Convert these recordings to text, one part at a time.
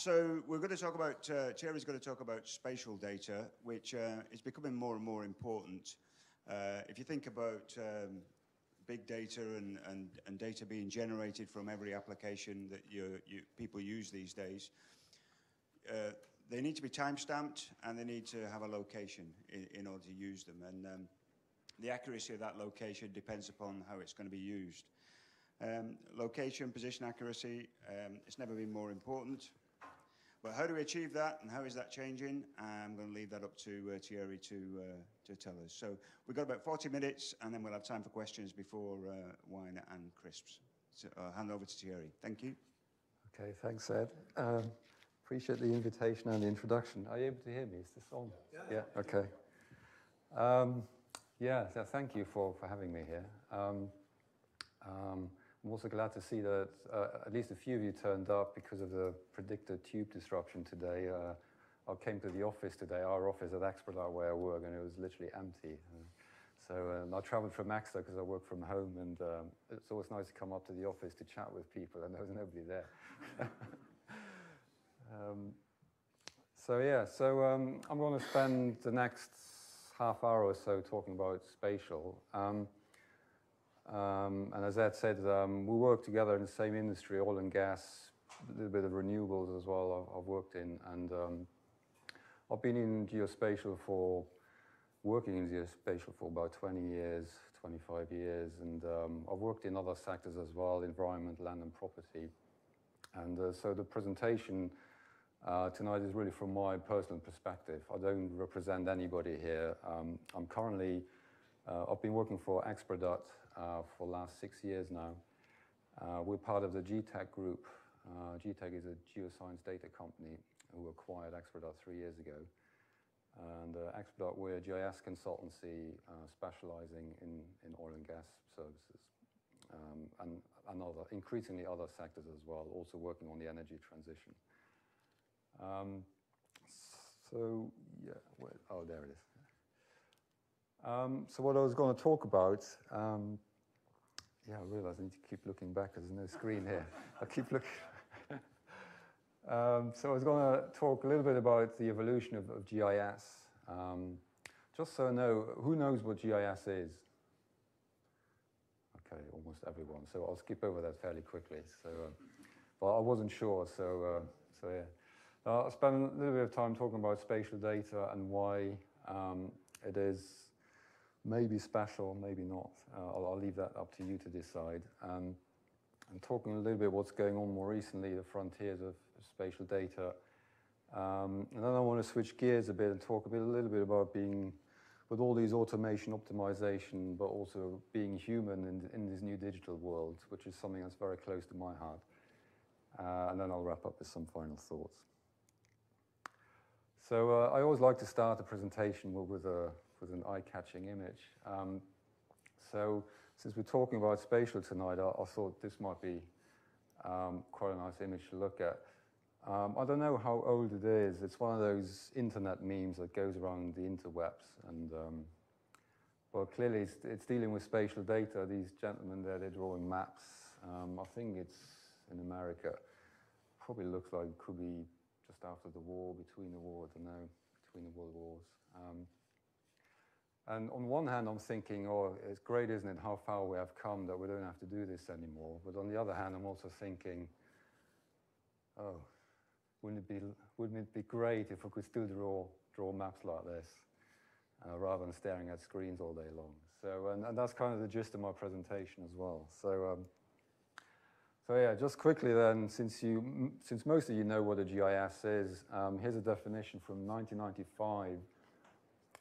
So we're going to talk about, Thierry's going to talk about spatial data, which is becoming more and more important. If you think about big data and data being generated from every application that people use these days, they need to be time-stamped and they need to have a location in order to use them. And the accuracy of that location depends upon how it's going to be used. Location, position accuracy, it's never been more important. But how do we achieve that and how is that changing? I'm going to leave that up to Thierry to tell us. So we've got about 40 minutes and then we'll have time for questions before wine and crisps. So I'll hand over to Thierry. Thank you. Okay, thanks, Ed. Appreciate the invitation and the introduction. Are you able to hear me? Is this on? Yeah. Yeah, okay. Yeah, so thank you for having me here. I'm also glad to see that at least a few of you turned up because of the predicted tube disruption today. I came to the office today, our office at Exprodat where I work, and it was literally empty. So I traveled from Exeter because I work from home, and it's always nice to come up to the office to chat with people, and there was nobody there. So I'm going to spend the next half hour or so talking about spatial. And as Ed said, we work together in the same industry, oil and gas, a little bit of renewables as well I've worked in. And I've been in geospatial for about 20 years, 25 years. And I've worked in other sectors as well, environment, land and property. And so the presentation tonight is really from my personal perspective. I don't represent anybody here. I'm currently, I've been working for Exprodat for the last 6 years now. We're part of the Getech Group. Getech is a geoscience data company who acquired Exprodat 3 years ago. And Exprodat, we're a GIS consultancy specializing in oil and gas services and increasingly other sectors as well, also working on the energy transition. There it is. So what I was going to talk about, I realize I need to keep looking back because there's no screen here. I keep looking. So I was going to talk a little bit about the evolution of GIS. Just so I know, who knows what GIS is? Okay, almost everyone. So I'll skip over that fairly quickly. So, but I wasn't sure. So yeah, I'll spend a little bit of time talking about spatial data and why it is. Maybe special, maybe not. I'll leave that up to you to decide. And talking a little bit what's going on more recently, the frontiers of spatial data. And then I want to switch gears a bit and talk a little bit about being, with all these automation, optimization, but also being human in this new digital world, which is something that's very close to my heart. And then I'll wrap up with some final thoughts. So I always like to start a presentation with an eye-catching image. So since we're talking about spatial tonight, I thought this might be quite a nice image to look at. I don't know how old it is. It's one of those internet memes that goes around the interwebs. And well, clearly it's dealing with spatial data. These gentlemen there, they're drawing maps. I think it's in America. Probably looks like it could be just after the war, between the war, I don't know, between the world wars. And on one hand, I'm thinking, oh, it's great, isn't it, how far we have come that we don't have to do this anymore. But on the other hand, I'm also thinking, oh, wouldn't it be great if we could still draw maps like this rather than staring at screens all day long? So, and that's kind of the gist of my presentation as well. So, yeah, just quickly then, since most of you know what a GIS is, here's a definition from 1995.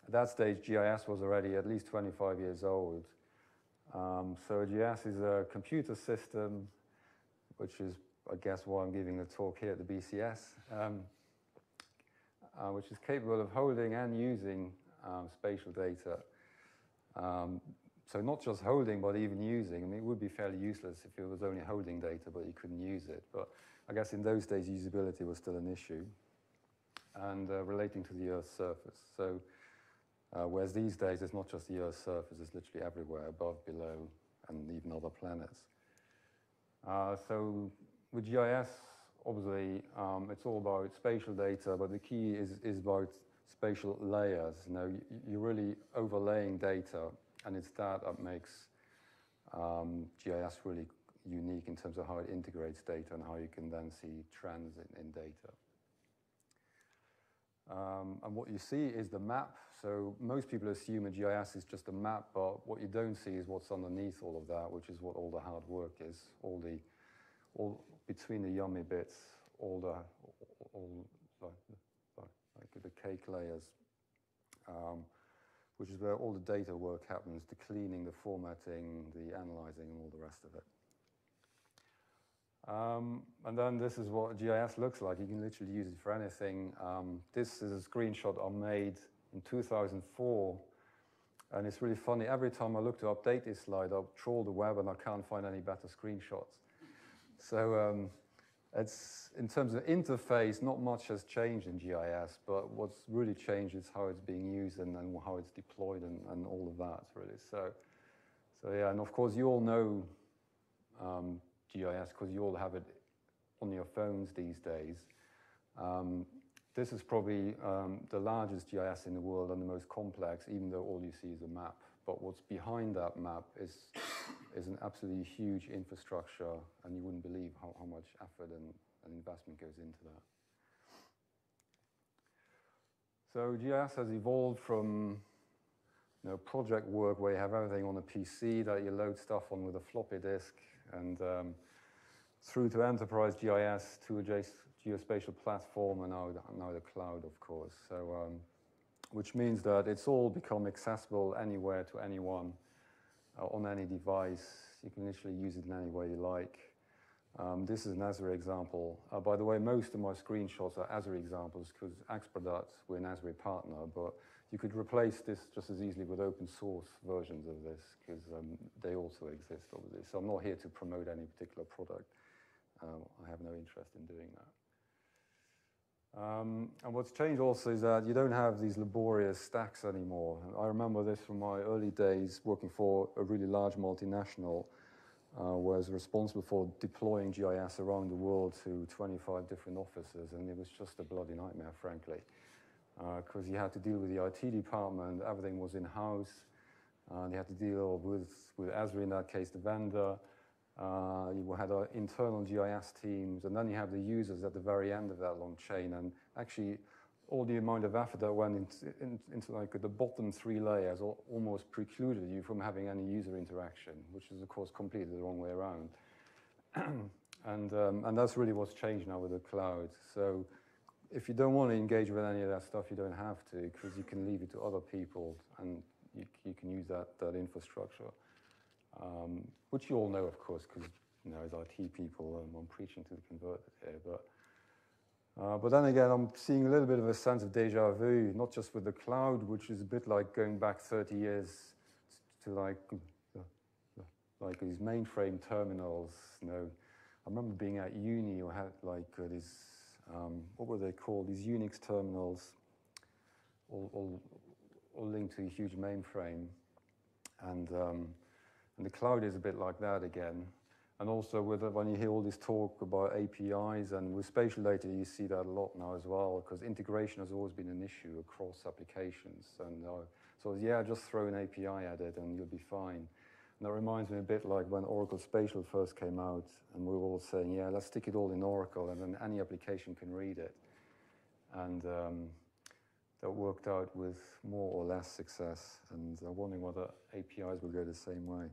At that stage, GIS was already at least 25 years old. So GIS is a computer system, which is, I guess, why I'm giving the talk here at the BCS, which is capable of holding and using spatial data. So not just holding, but even using. I mean, it would be fairly useless if it was only holding data, but you couldn't use it. But I guess in those days, usability was still an issue and relating to the Earth's surface. So. Whereas these days, it's not just the Earth's surface, it's literally everywhere, above, below, and even other planets. So with GIS, obviously it's all about spatial data, but the key is about spatial layers. You know, you're really overlaying data, and it's that makes GIS really unique in terms of how it integrates data and how you can then see trends in data. And what you see is the map. So most people assume a GIS is just a map, but what you don't see is what's underneath all of that, which is what all the hard work is, all between the yummy bits, all like the cake layers, which is where all the data work happens, the cleaning, the formatting, the analyzing, and all the rest of it. And then this is what GIS looks like. You can literally use it for anything. This is a screenshot I made in 2004, and it's really funny. Every time I look to update this slide, I'll trawl the web, and I can't find any better screenshots. So it's, in terms of interface, not much has changed in GIS, but what's really changed is how it's being used and how it's deployed and all of that, really. So yeah, and of course, you all know GIS because you all have it on your phones these days. This is probably the largest GIS in the world and the most complex, even though all you see is a map. But what's behind that map is an absolutely huge infrastructure, and you wouldn't believe how much effort and investment goes into that. So GIS has evolved from project work where you have everything on a PC that you load stuff on with a floppy disk, and through to enterprise GIS, to a geospatial platform, and now the cloud, of course. So, which means that it's all become accessible anywhere to anyone, on any device. You can literally use it in any way you like. This is an Esri example. By the way, most of my screenshots are Esri examples because Exprodat, we're an Esri partner, but you could replace this just as easily with open source versions of this because they also exist, obviously. So I'm not here to promote any particular product. I have no interest in doing that. And what's changed also is that you don't have these laborious stacks anymore. I remember this from my early days working for a really large multinational. Was responsible for deploying GIS around the world to 25 different offices, and it was just a bloody nightmare, frankly, because you had to deal with the IT department, everything was in-house, and you had to deal with Azure, in that case, the vendor. You had our internal GIS teams, and then you have the users at the very end of that long chain, and actually all the amount of effort that went into like the bottom three layers almost precluded you from having any user interaction, which is, of course, completely the wrong way around. And that's really what's changed now with the cloud. So if you don't want to engage with any of that stuff, you don't have to, because you can leave it to other people, and you can use that infrastructure, which you all know, of course, because as IT people, I'm preaching to the converted here, but then again, I'm seeing a little bit of a sense of déjà vu, not just with the cloud, which is a bit like going back 30 years to like these mainframe terminals. I remember being at uni, we had like these, what were they called? These Unix terminals, all linked to a huge mainframe. And the cloud is a bit like that again. And also, when you hear all this talk about APIs and with spatial data, you see that a lot now as well, because integration has always been an issue across applications. And so, yeah, just throw an API at it and you'll be fine. And that reminds me a bit like when Oracle Spatial first came out, and we were all saying, yeah, let's stick it all in Oracle, and then any application can read it. And that worked out with more or less success. And I'm wondering whether APIs will go the same way.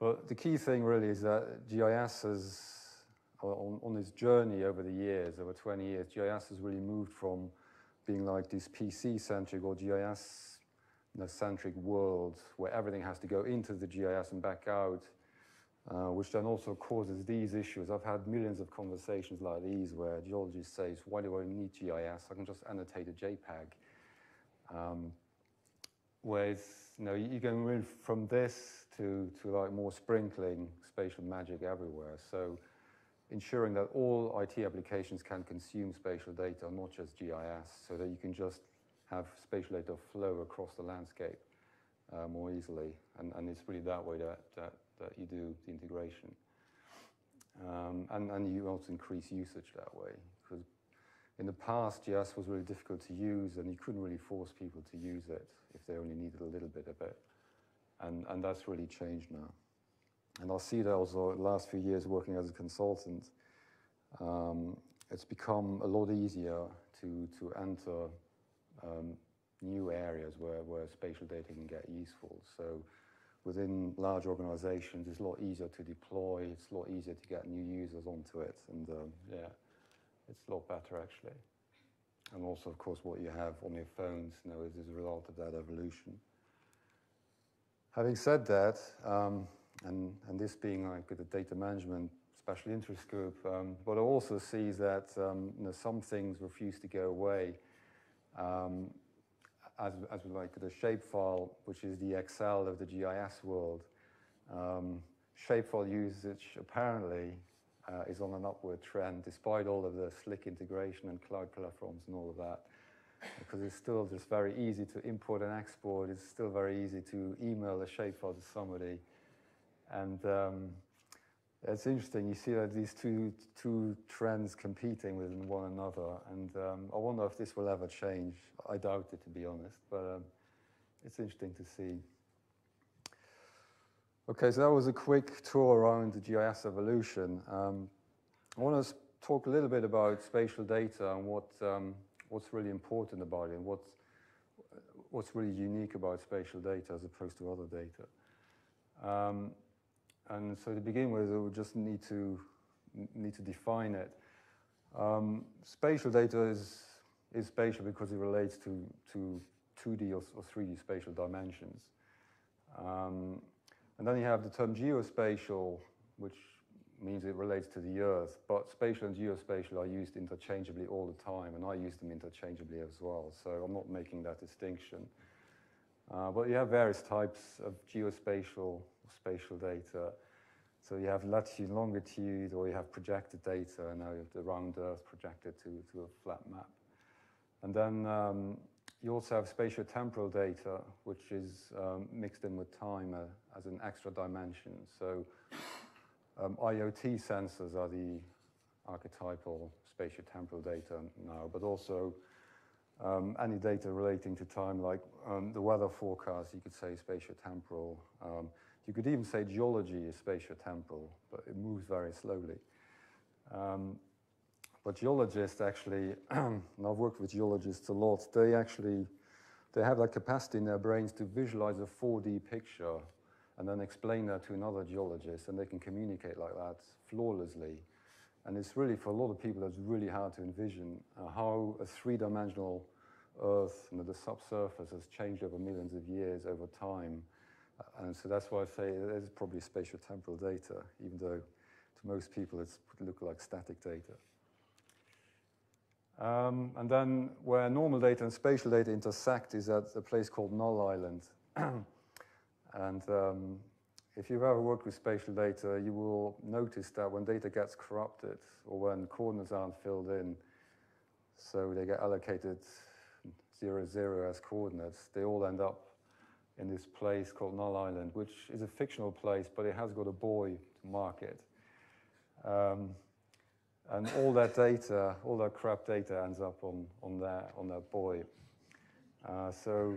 But the key thing really is that GIS has, on this journey over the years, over 20 years, GIS has really moved from being like this PC-centric or GIS-centric world where everything has to go into the GIS and back out, which then also causes these issues. I've had millions of conversations like these where geologists say, why do I need GIS? I can just annotate a JPEG. Whereas you can move from this to like more sprinkling spatial magic everywhere. So ensuring that all IT applications can consume spatial data, not just GIS, so that you can just have spatial data flow across the landscape more easily. And it's really that way that you do the integration. and you also increase usage that way. Because in the past, GIS was really difficult to use, and you couldn't really force people to use it if they only needed a little bit of it. And that's really changed now. And I'll see that also in the last few years working as a consultant, it's become a lot easier to enter new areas where spatial data can get useful. So within large organizations, it's a lot easier to deploy, it's a lot easier to get new users onto it, and yeah, it's a lot better actually. And also, of course, what you have on your phones now is a result of that evolution. Having said that, and this being like the data management special interest group, what I also see is that you know, some things refuse to go away, as like the shapefile, which is the Excel of the GIS world. Shapefile usage apparently is on an upward trend, despite all of the slick integration and cloud platforms and all of that, because it's still just very easy to import and export. It's still very easy to email a shapefile to somebody. And it's interesting, you see that these two trends competing with one another, and I wonder if this will ever change. I doubt it, to be honest, but it's interesting to see. Okay, so that was a quick tour around the GIS evolution. I want to talk a little bit about spatial data and what's really important about it, and what's really unique about spatial data as opposed to other data. And so to begin with, we just need to define it. Spatial data is spatial because it relates to 2D or 3D spatial dimensions. And then you have the term geospatial, which means it relates to the Earth. But spatial and geospatial are used interchangeably all the time, and I use them interchangeably as well. So I'm not making that distinction. But you have various types of geospatial or spatial data. So you have latitude and longitude, or you have projected data, and now you have the round Earth projected to a flat map. And then you also have spatiotemporal data, which is mixed in with time as an extra dimension. So IoT sensors are the archetypal spatiotemporal data now, but also any data relating to time, like the weather forecast, you could say spatiotemporal. You could even say geology is spatiotemporal, but it moves very slowly. But geologists actually, and I've worked with geologists a lot, they have that capacity in their brains to visualize a 4D picture and then explain that to another geologist, and they can communicate like that flawlessly. And it's really, for a lot of people, it's really hard to envision how a three-dimensional Earth, you know, the subsurface has changed over millions of years over time. And so that's why I say there's probably spatiotemporal data, even though to most people it would look like static data. And then where normal data and spatial data intersect is at a place called Null Island. And if you've ever worked with spatial data, you will notice that when data gets corrupted or when coordinates aren't filled in, so they get allocated 0, 0 as coordinates, they all end up in this place called Null Island, which is a fictional place, but it has got a buoy to mark it. And all that data, all that crap data ends up on that buoy. So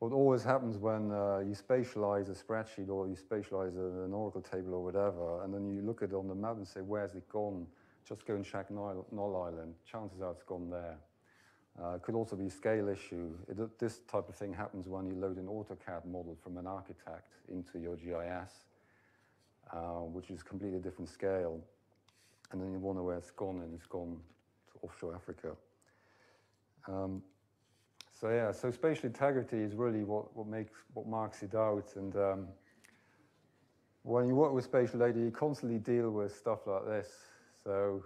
what always happens when you spatialize a spreadsheet or you spatialize an Oracle table or whatever, and then you look at it on the map and say, where's it gone? Just go and check Null Island. Chances are it's gone there. It could also be a scale issue. This type of thing happens when you load an AutoCAD model from an architect into your GIS, which is completely different scale. And then you wonder where it's gone, and it's gone to offshore Africa. So yeah, so spatial integrity is really what marks it out. And when you work with spatial data, you constantly deal with stuff like this. So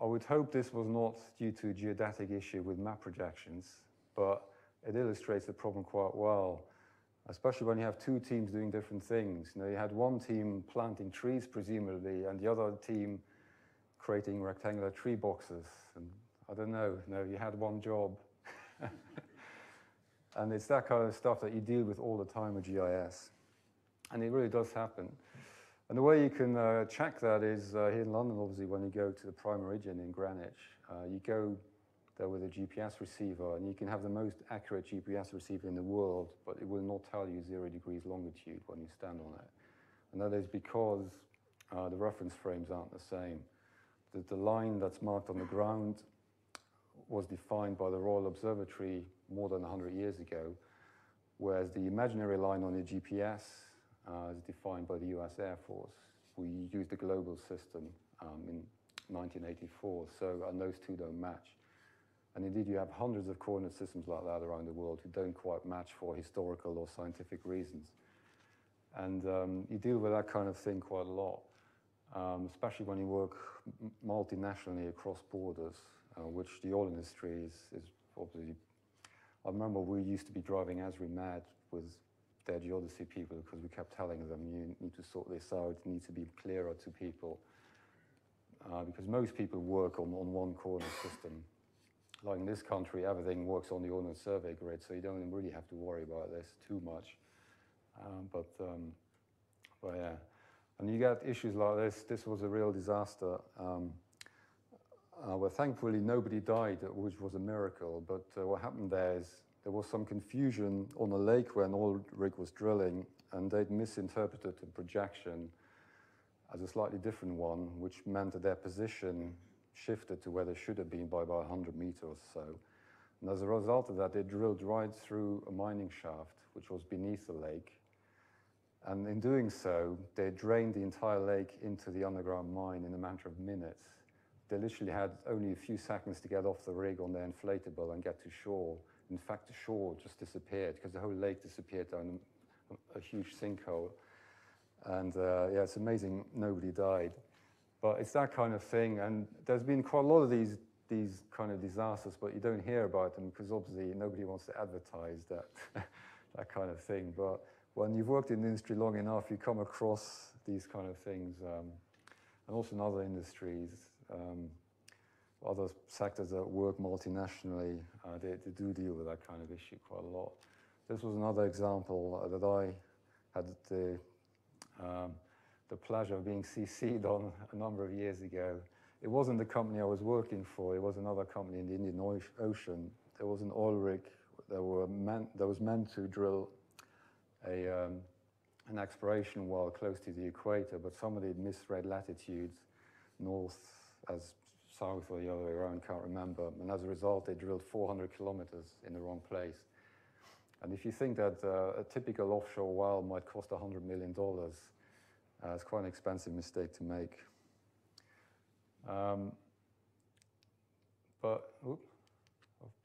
I would hope this was not due to a geodetic issue with map projections, but it illustrates the problem quite well, especially when you have two teams doing different things. You know, you had one team planting trees, presumably, and the other team creating rectangular tree boxes. And, I don't know, no, you had one job. And it's that kind of stuff that you deal with all the time with GIS. And it really does happen. And the way you can check that is here in London, obviously, when you go to the prime origin in Greenwich, you go there with a GPS receiver, and you can have the most accurate GPS receiver in the world, but it will not tell you 0 degrees longitude when you stand on it. And that is because the reference frames aren't the same. The line that's marked on the ground was defined by the Royal Observatory more than 100 years ago, whereas the imaginary line on the GPS is defined by the US Air Force. We used the global system in 1984, so and those two don't match. And indeed, you have hundreds of coordinate systems like that around the world who don't quite match for historical or scientific reasons. And you deal with that kind of thing quite a lot, especially when you work multinationally across borders, which the oil industry is obviously. I remember we used to be driving Esri mad with their geodesy people because we kept telling them, you need to sort this out, you need to be clearer to people. Because most people work on one coordinate system. Like in this country, everything works on the Ordnance Survey Grid, so you don't really have to worry about this too much. But yeah, and you get issues like this. This was a real disaster. Well, thankfully, nobody died, which was a miracle. But what happened there is there was some confusion on the lake where an oil rig was drilling, and they'd misinterpreted the projection as a slightly different one, which meant that their position shifted to where they should have been by about 100 meters or so. And as a result of that, they drilled right through a mining shaft, which was beneath the lake. And in doing so, they drained the entire lake into the underground mine in a matter of minutes. They literally had only a few seconds to get off the rig on their inflatable and get to shore. In fact, the shore just disappeared because the whole lake disappeared down a huge sinkhole. And yeah, it's amazing nobody died. But it's that kind of thing, and there's been quite a lot of these kind of disasters, but you don't hear about them because obviously nobody wants to advertise that that kind of thing. But when you've worked in the industry long enough, you come across these kind of things, and also in other industries, other sectors that work multinationally, they do deal with that kind of issue quite a lot. This was another example that I had the pleasure of being CC'd on a number of years ago. It wasn't the company I was working for, it was another company in the Indian Ocean. There was an oil rig that was meant to drill an exploration well close to the equator, but somebody misread latitudes, north as south or the other way around, can't remember. And as a result, they drilled 400 kilometers in the wrong place. And if you think that a typical offshore well might cost $100 million, it's quite an expensive mistake to make. I've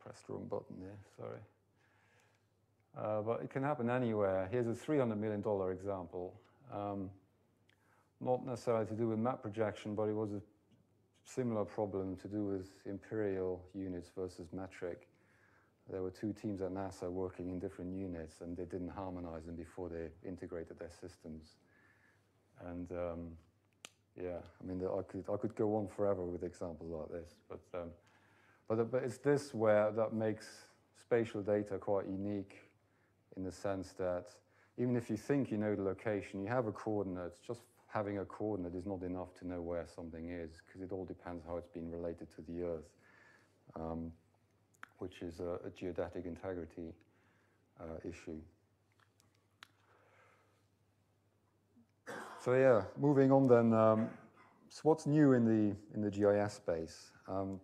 pressed the wrong button there, sorry. But it can happen anywhere. Here's a $300 million example. Not necessarily to do with map projection, but it was a similar problem to do with imperial units versus metric. There were two teams at NASA working in different units, and they didn't harmonize them before they integrated their systems. And yeah, I mean, I could go on forever with examples like this, but it's this where that makes spatial data quite unique in the sense that even if you think you know the location, you have a coordinate, just having a coordinate is not enough to know where something is because it all depends how it's been related to the Earth, which is a geodetic integrity issue. So yeah, moving on then. So what's new in the GIS space? So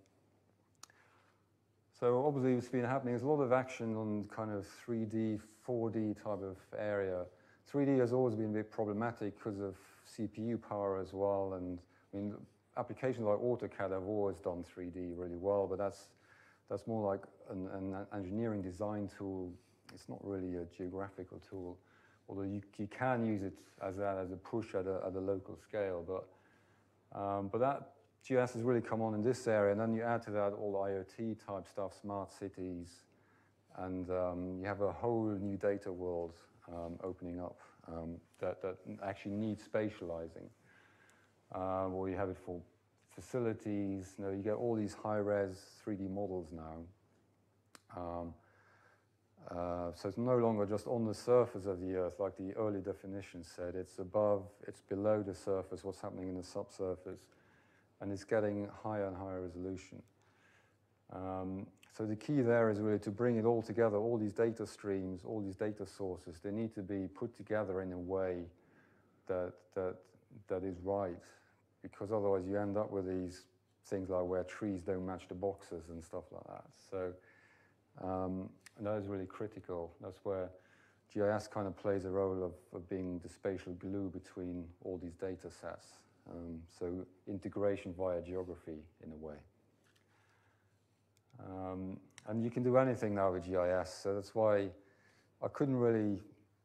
obviously what's been happening is a lot of action on kind of 3D, 4D type of area. 3D has always been a bit problematic because of CPU power as well, and I mean applications like AutoCAD have always done 3D really well, but that's more like an engineering design tool. It's not really a geographical tool. Although you can use it as a push at a local scale, but that GIS has really come on in this area, and then you add to that all IoT type stuff, smart cities, and you have a whole new data world opening up that actually needs spatializing. Or you have it for facilities. You get all these high-res 3D models now. So it's no longer just on the surface of the Earth, like the early definition said. It's above, it's below the surface, what's happening in the subsurface, and it's getting higher and higher resolution. So the key there is really to bring it all together, all these data streams, all these data sources. They need to be put together in a way that is right, because otherwise you end up with these things like where trees don't match the boxes and stuff like that. So and that is really critical. That's where GIS kind of plays a role of being the spatial glue between all these data sets. So integration via geography in a way. And you can do anything now with GIS, so that's why I couldn't really,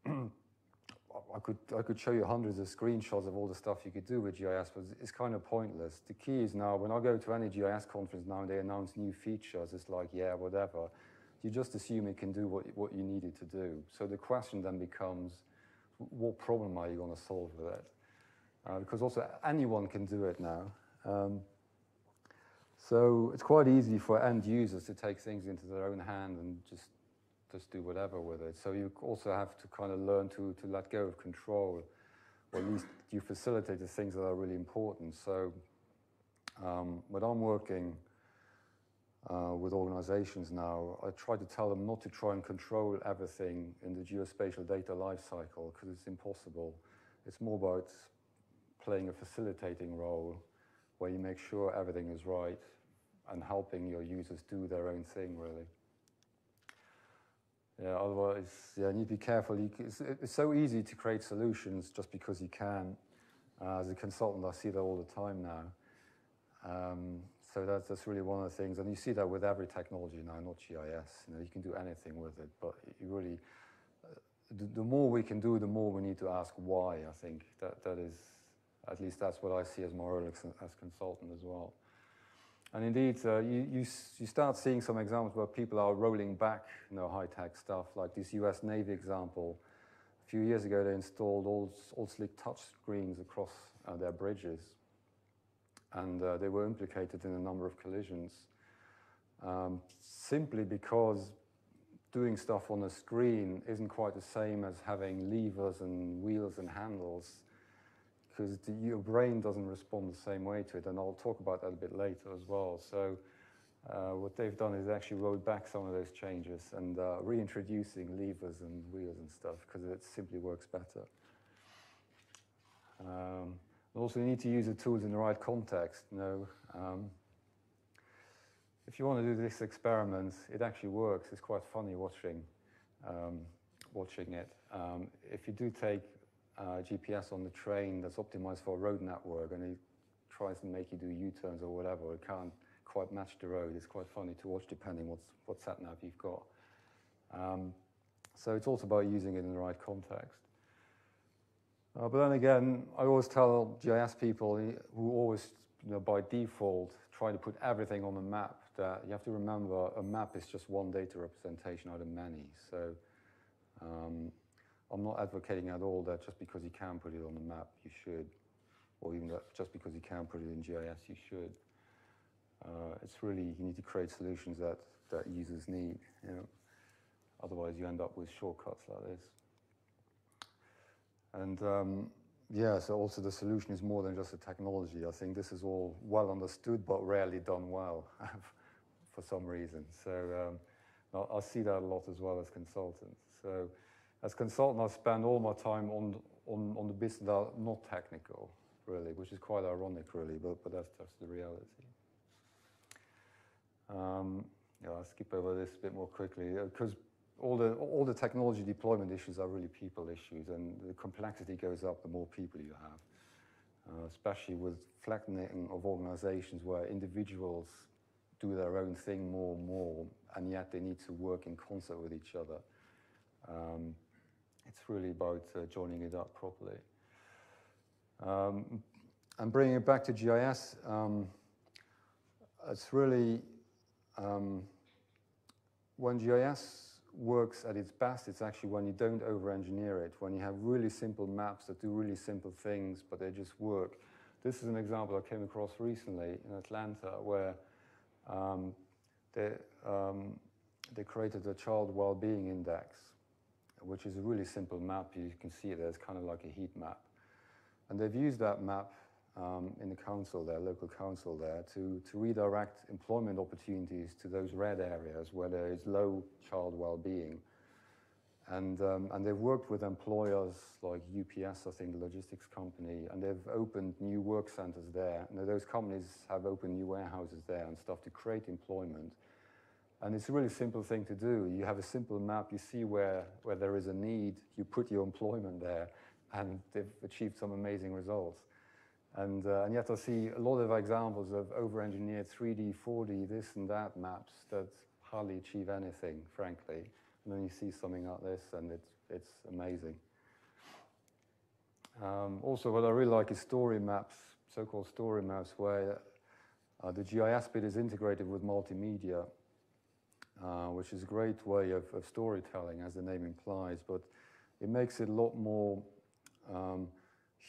I could show you hundreds of screenshots of all the stuff you could do with GIS, but it's kind of pointless. The key is now, when I go to any GIS conference now and they announce new features, it's like, yeah, whatever. You just assume it can do what you need it to do. So the question then becomes, what problem are you going to solve with it? Because also anyone can do it now. So it's quite easy for end users to take things into their own hand and just do whatever with it. So you also have to kind of learn to let go of control, or at least you facilitate the things that are really important. So when I'm working with organizations now, I try to tell them not to try and control everything in the geospatial data lifecycle, because it's impossible. It's more about playing a facilitating role where you make sure everything is right and helping your users do their own thing, really. Yeah, otherwise, yeah, you need to be careful. It's so easy to create solutions just because you can. As a consultant, I see that all the time now. So that's really one of the things, and you see that with every technology now, not GIS. You know, you can do anything with it, but you really, the more we can do, the more we need to ask why. I think that is. At least that's what I see as my role as consultant as well. And indeed, you start seeing some examples where people are rolling back, you know, high-tech stuff, like this US Navy example. A few years ago, they installed all slick touch screens across their bridges, and they were implicated in a number of collisions, simply because doing stuff on a screen isn't quite the same as having levers and wheels and handles, because your brain doesn't respond the same way to it, and I'll talk about that a bit later as well. So what they've done is actually rolled back some of those changes and reintroducing levers and wheels and stuff, because it simply works better. Also, you need to use the tools in the right context. You know, if you want to do this experiment, it actually works. It's quite funny watching it. If you do take GPS on the train that's optimized for a road network, and it tries to make you do U-turns or whatever, it can't quite match the road. It's quite funny to watch, depending what sat-nav you've got. So it's also about using it in the right context. But then again, I always tell GIS people who always, you know, by default try to put everything on the map, that you have to remember a map is just one data representation out of many. So I'm not advocating at all that just because you can put it on the map, you should, or even that just because you can put it in GIS, you should. It's really, you need to create solutions that users need. You know? Otherwise, you end up with shortcuts like this. And yeah, so also the solution is more than just the technology. I think this is all well understood, but rarely done well for some reason. So I see that a lot as well as consultants. So, as consultant, I spend all my time on the bits that are not technical, really, which is quite ironic, really, but that's just the reality. Yeah, I'll skip over this a bit more quickly, because all the technology deployment issues are really people issues, and the complexity goes up the more people you have, especially with flattening of organizations where individuals do their own thing more and more, and yet they need to work in concert with each other. It's really about joining it up properly. And bringing it back to GIS, it's really, when GIS works at its best, it's actually when you don't over-engineer it, when you have really simple maps that do really simple things, but they just work. This is an example I came across recently in Atlanta, where they created a child well-being index, which is a really simple map. You can see it there. It's kind of like a heat map. And they've used that map in the council there, local council there, to redirect employment opportunities to those red areas where there is low child well-being. And they've worked with employers like UPS, I think, the logistics company, and they've opened new work centers there. And those companies have opened new warehouses there and stuff to create employment. And it's a really simple thing to do. You have a simple map, you see where there is a need, you put your employment there, and they've achieved some amazing results. And yet I see a lot of examples of over-engineered 3D, 4D, this and that maps that hardly achieve anything, frankly. And then you see something like this, and it's amazing. Also, what I really like is story maps, so-called story maps, where the GIS bit is integrated with multimedia, which is a great way of storytelling, as the name implies, but it makes it a lot more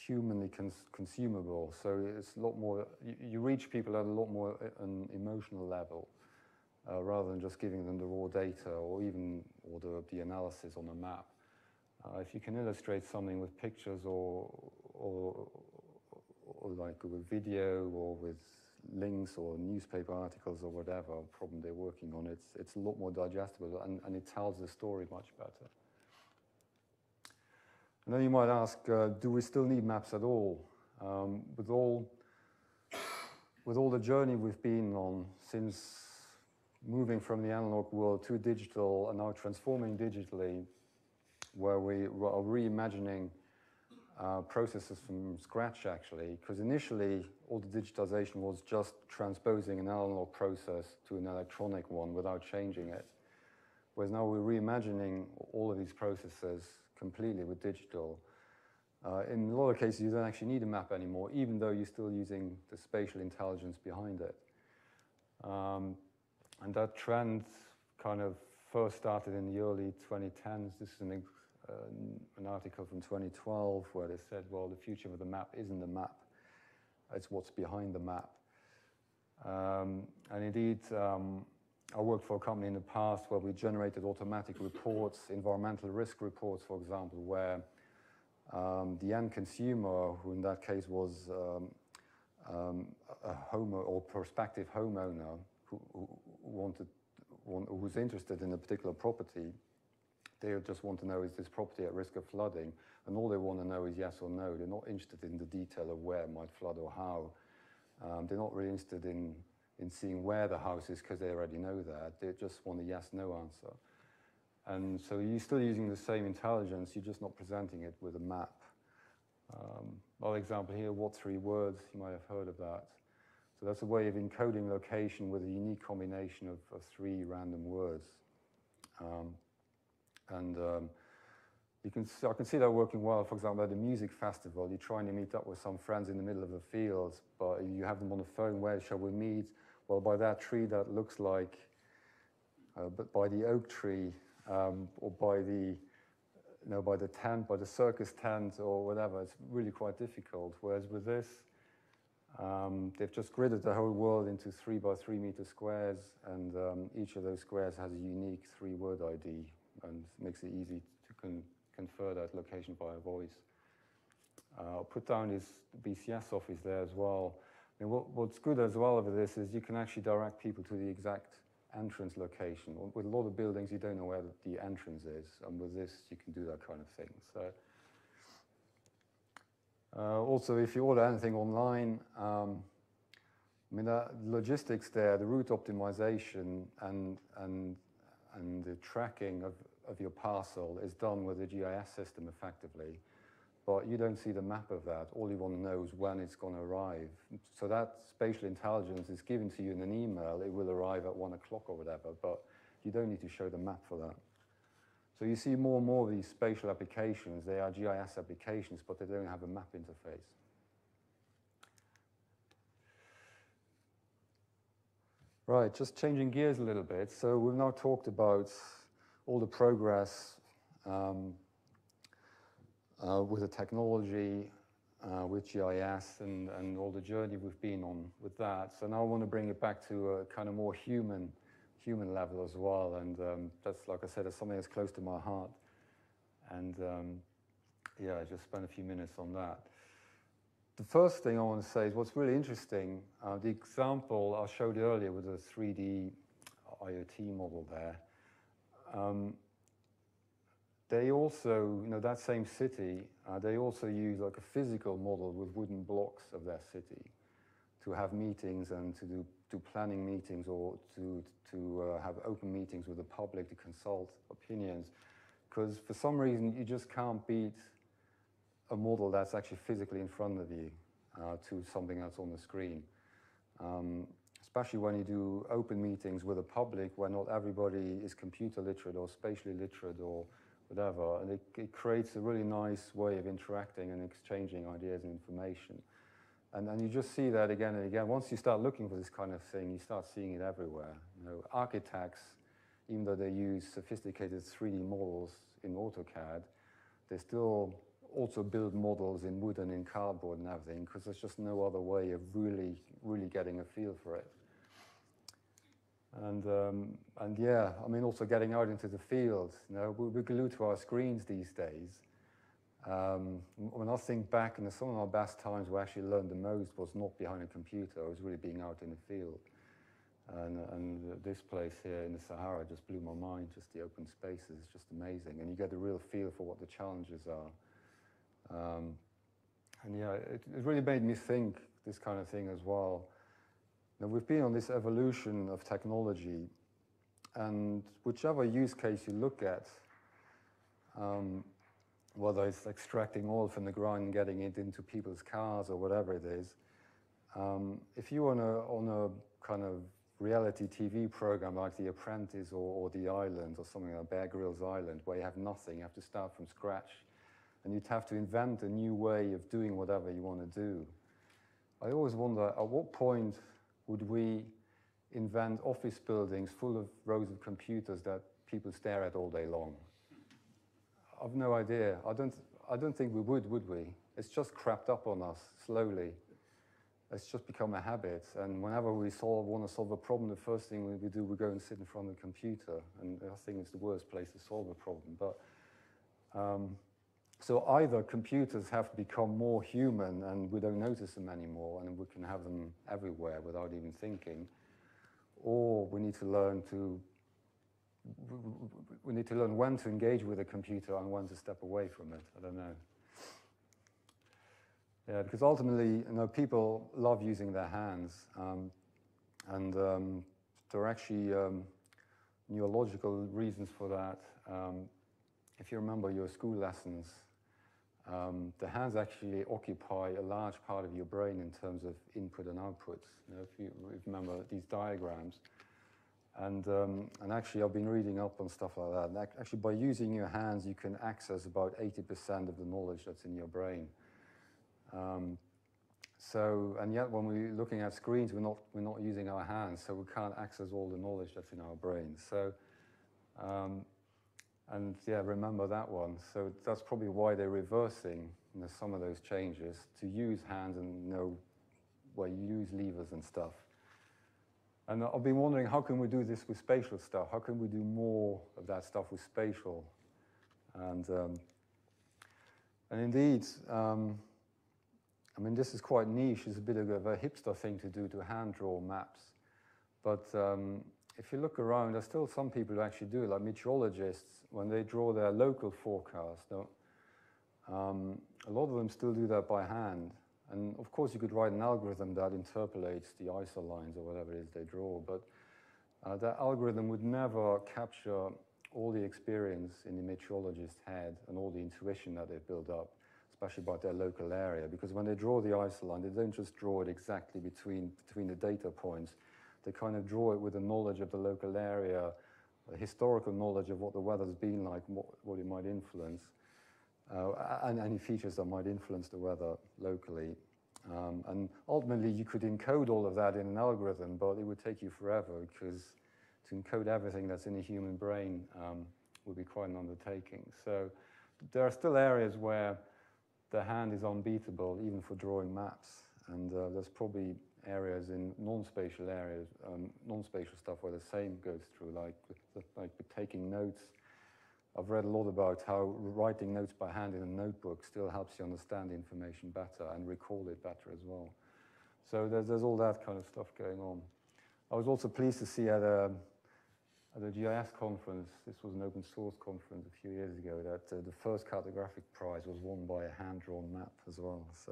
humanly consumable. So it's a lot more, you reach people at a lot more an emotional level, rather than just giving them the raw data or even the analysis on a map. If you can illustrate something with pictures or like with video or with links or newspaper articles or whatever problem they're working on, it's a lot more digestible and it tells the story much better. And then you might ask, do we still need maps at all? With all the journey we've been on since moving from the analog world to digital and now transforming digitally, where we are reimagining processes from scratch, actually, because initially all the digitization was just transposing an analog process to an electronic one without changing it. Whereas now we're reimagining all of these processes completely with digital. In a lot of cases, you don't actually need a map anymore, even though you're still using the spatial intelligence behind it. And that trend kind of first started in the early 2010s. This is an article from 2012 where they said, well, the future of the map isn't the map. It's what's behind the map. And indeed, I worked for a company in the past where we generated automatic reports, environmental risk reports, for example, where the end consumer, who in that case was a homeowner or prospective homeowner, who's interested in a particular property, they just want to know, is this property at risk of flooding? And all they want to know is yes or no. They're not interested in the detail of where it might flood or how. They're not really interested in seeing where the house is because they already know that. They just want a yes, no answer. And so you're still using the same intelligence, you're just not presenting it with a map. Another example here, What3words, you might have heard of that. So that's a way of encoding location with a unique combination of three random words. I can see that working well, for example, at a music festival. You're trying to meet up with some friends in the middle of the fields, but you have them on the phone, where shall we meet? Well, by that tree that looks like, but by the oak tree, or by the, no, by the tent, by the circus tent or whatever. It's really quite difficult, whereas with this, they've just gridded the whole world into 3 by 3 meter squares, and each of those squares has a unique 3-word ID and makes it easy to confer that location by voice. I'll put down this BCS office there as well. I mean, what's good as well over this is you can actually direct people to the exact entrance location. With a lot of buildings, you don't know where the entrance is, and with this, you can do that kind of thing. So. Also, if you order anything online, I mean, the logistics there, the route optimization and the tracking of your parcel is done with the GIS system effectively, but you don't see the map of that. All you want to know is when it's going to arrive. So that spatial intelligence is given to you in an email. It will arrive at 1 o'clock or whatever, but you don't need to show the map for that. So you see more and more of these spatial applications. They are GIS applications, but they don't have a map interface. Right, just changing gears a little bit. So we've now talked about all the progress with the technology, with GIS, and all the journey we've been on with that. So now I want to bring it back to a kind of more human human level as well. And that's, like I said, it's something that's close to my heart. And yeah, I just spent a few minutes on that. The first thing I want to say is what's really interesting, the example I showed earlier with the 3D IoT model there, they also, you know, that same city, they also use like a physical model with wooden blocks of their city to have meetings and to do planning meetings, or to have open meetings with the public to consult opinions. Because for some reason, you just can't beat a model that's actually physically in front of you to something that's on the screen. Especially when you do open meetings with the public where not everybody is computer literate or spatially literate or whatever. And it creates a really nice way of interacting and exchanging ideas and information. And you just see that again and again. Once you start looking for this kind of thing, you start seeing it everywhere. You know, architects, even though they use sophisticated 3D models in AutoCAD, they still also build models in wood and in cardboard and everything, because there's just no other way of really getting a feel for it. And yeah, I mean, also getting out into the field. You know, we're glued to our screens these days. When I think back, and some of our best times we actually learned the most was not behind a computer, it was really being out in the field. And this place here in the Sahara just blew my mind, just the open spaces, it's just amazing. And you get a real feel for what the challenges are. And yeah, it really made me think this kind of thing as well. Now, we've been on this evolution of technology, and whichever use case you look at, whether it's extracting oil from the ground and getting it into people's cars or whatever it is, if you're on a kind of reality TV program like The Apprentice or The Island or something like Bear Grylls Island, where you have nothing, you have to start from scratch, and you'd have to invent a new way of doing whatever you want to do. I always wonder, at what point would we invent office buildings full of rows of computers that people stare at all day long? I've no idea. I don't think we would we? It's just crept up on us slowly. It's just become a habit, and whenever we want to solve a problem, the first thing we do, we go and sit in front of the computer, and I think it's the worst place to solve a problem. But so either computers have become more human and we don't notice them anymore and we can have them everywhere without even thinking, or we need to learn when to engage with a computer and when to step away from it. I don't know. Yeah, because ultimately, you know, people love using their hands, and there are actually neurological reasons for that. If you remember your school lessons, the hands actually occupy a large part of your brain in terms of input and outputs. You know, if you remember these diagrams, and actually I've been reading up on stuff like that. And actually, by using your hands, you can access about 80% of the knowledge that's in your brain. And yet when we're looking at screens, we're not using our hands, so we can't access all the knowledge that's in our brains. So. And yeah, remember that one. So that's probably why they're reversing, you know, some of those changes to use hands and, you know, where you use levers and stuff. And I've been wondering, how can we do this with spatial stuff? How can we do more of that stuff with spatial? And indeed, I mean, this is quite niche. It's a bit of a hipster thing to do, to hand draw maps, but. If you look around, there's still some people who actually do it, like meteorologists, when they draw their local forecast. A lot of them still do that by hand. And of course, you could write an algorithm that interpolates the isolines or whatever it is they draw, but that algorithm would never capture all the experience in the meteorologist's head and all the intuition that they've built up, especially about their local area. Because when they draw the isoline, they don't just draw it exactly between the data points. They kind of draw it with the knowledge of the local area, the historical knowledge of what the weather's been like, what it might influence, and any features that might influence the weather locally. And ultimately, you could encode all of that in an algorithm, but it would take you forever, because to encode everything that's in a human brain would be quite an undertaking. So there are still areas where the hand is unbeatable, even for drawing maps. And there's probably areas in non-spatial areas, non-spatial stuff where the same goes through, like taking notes. I've read a lot about how writing notes by hand in a notebook still helps you understand information better and recall it better as well. So there's all that kind of stuff going on. I was also pleased to see at the GIS conference, this was an open source conference a few years ago, that the first cartographic prize was won by a hand-drawn map as well. So,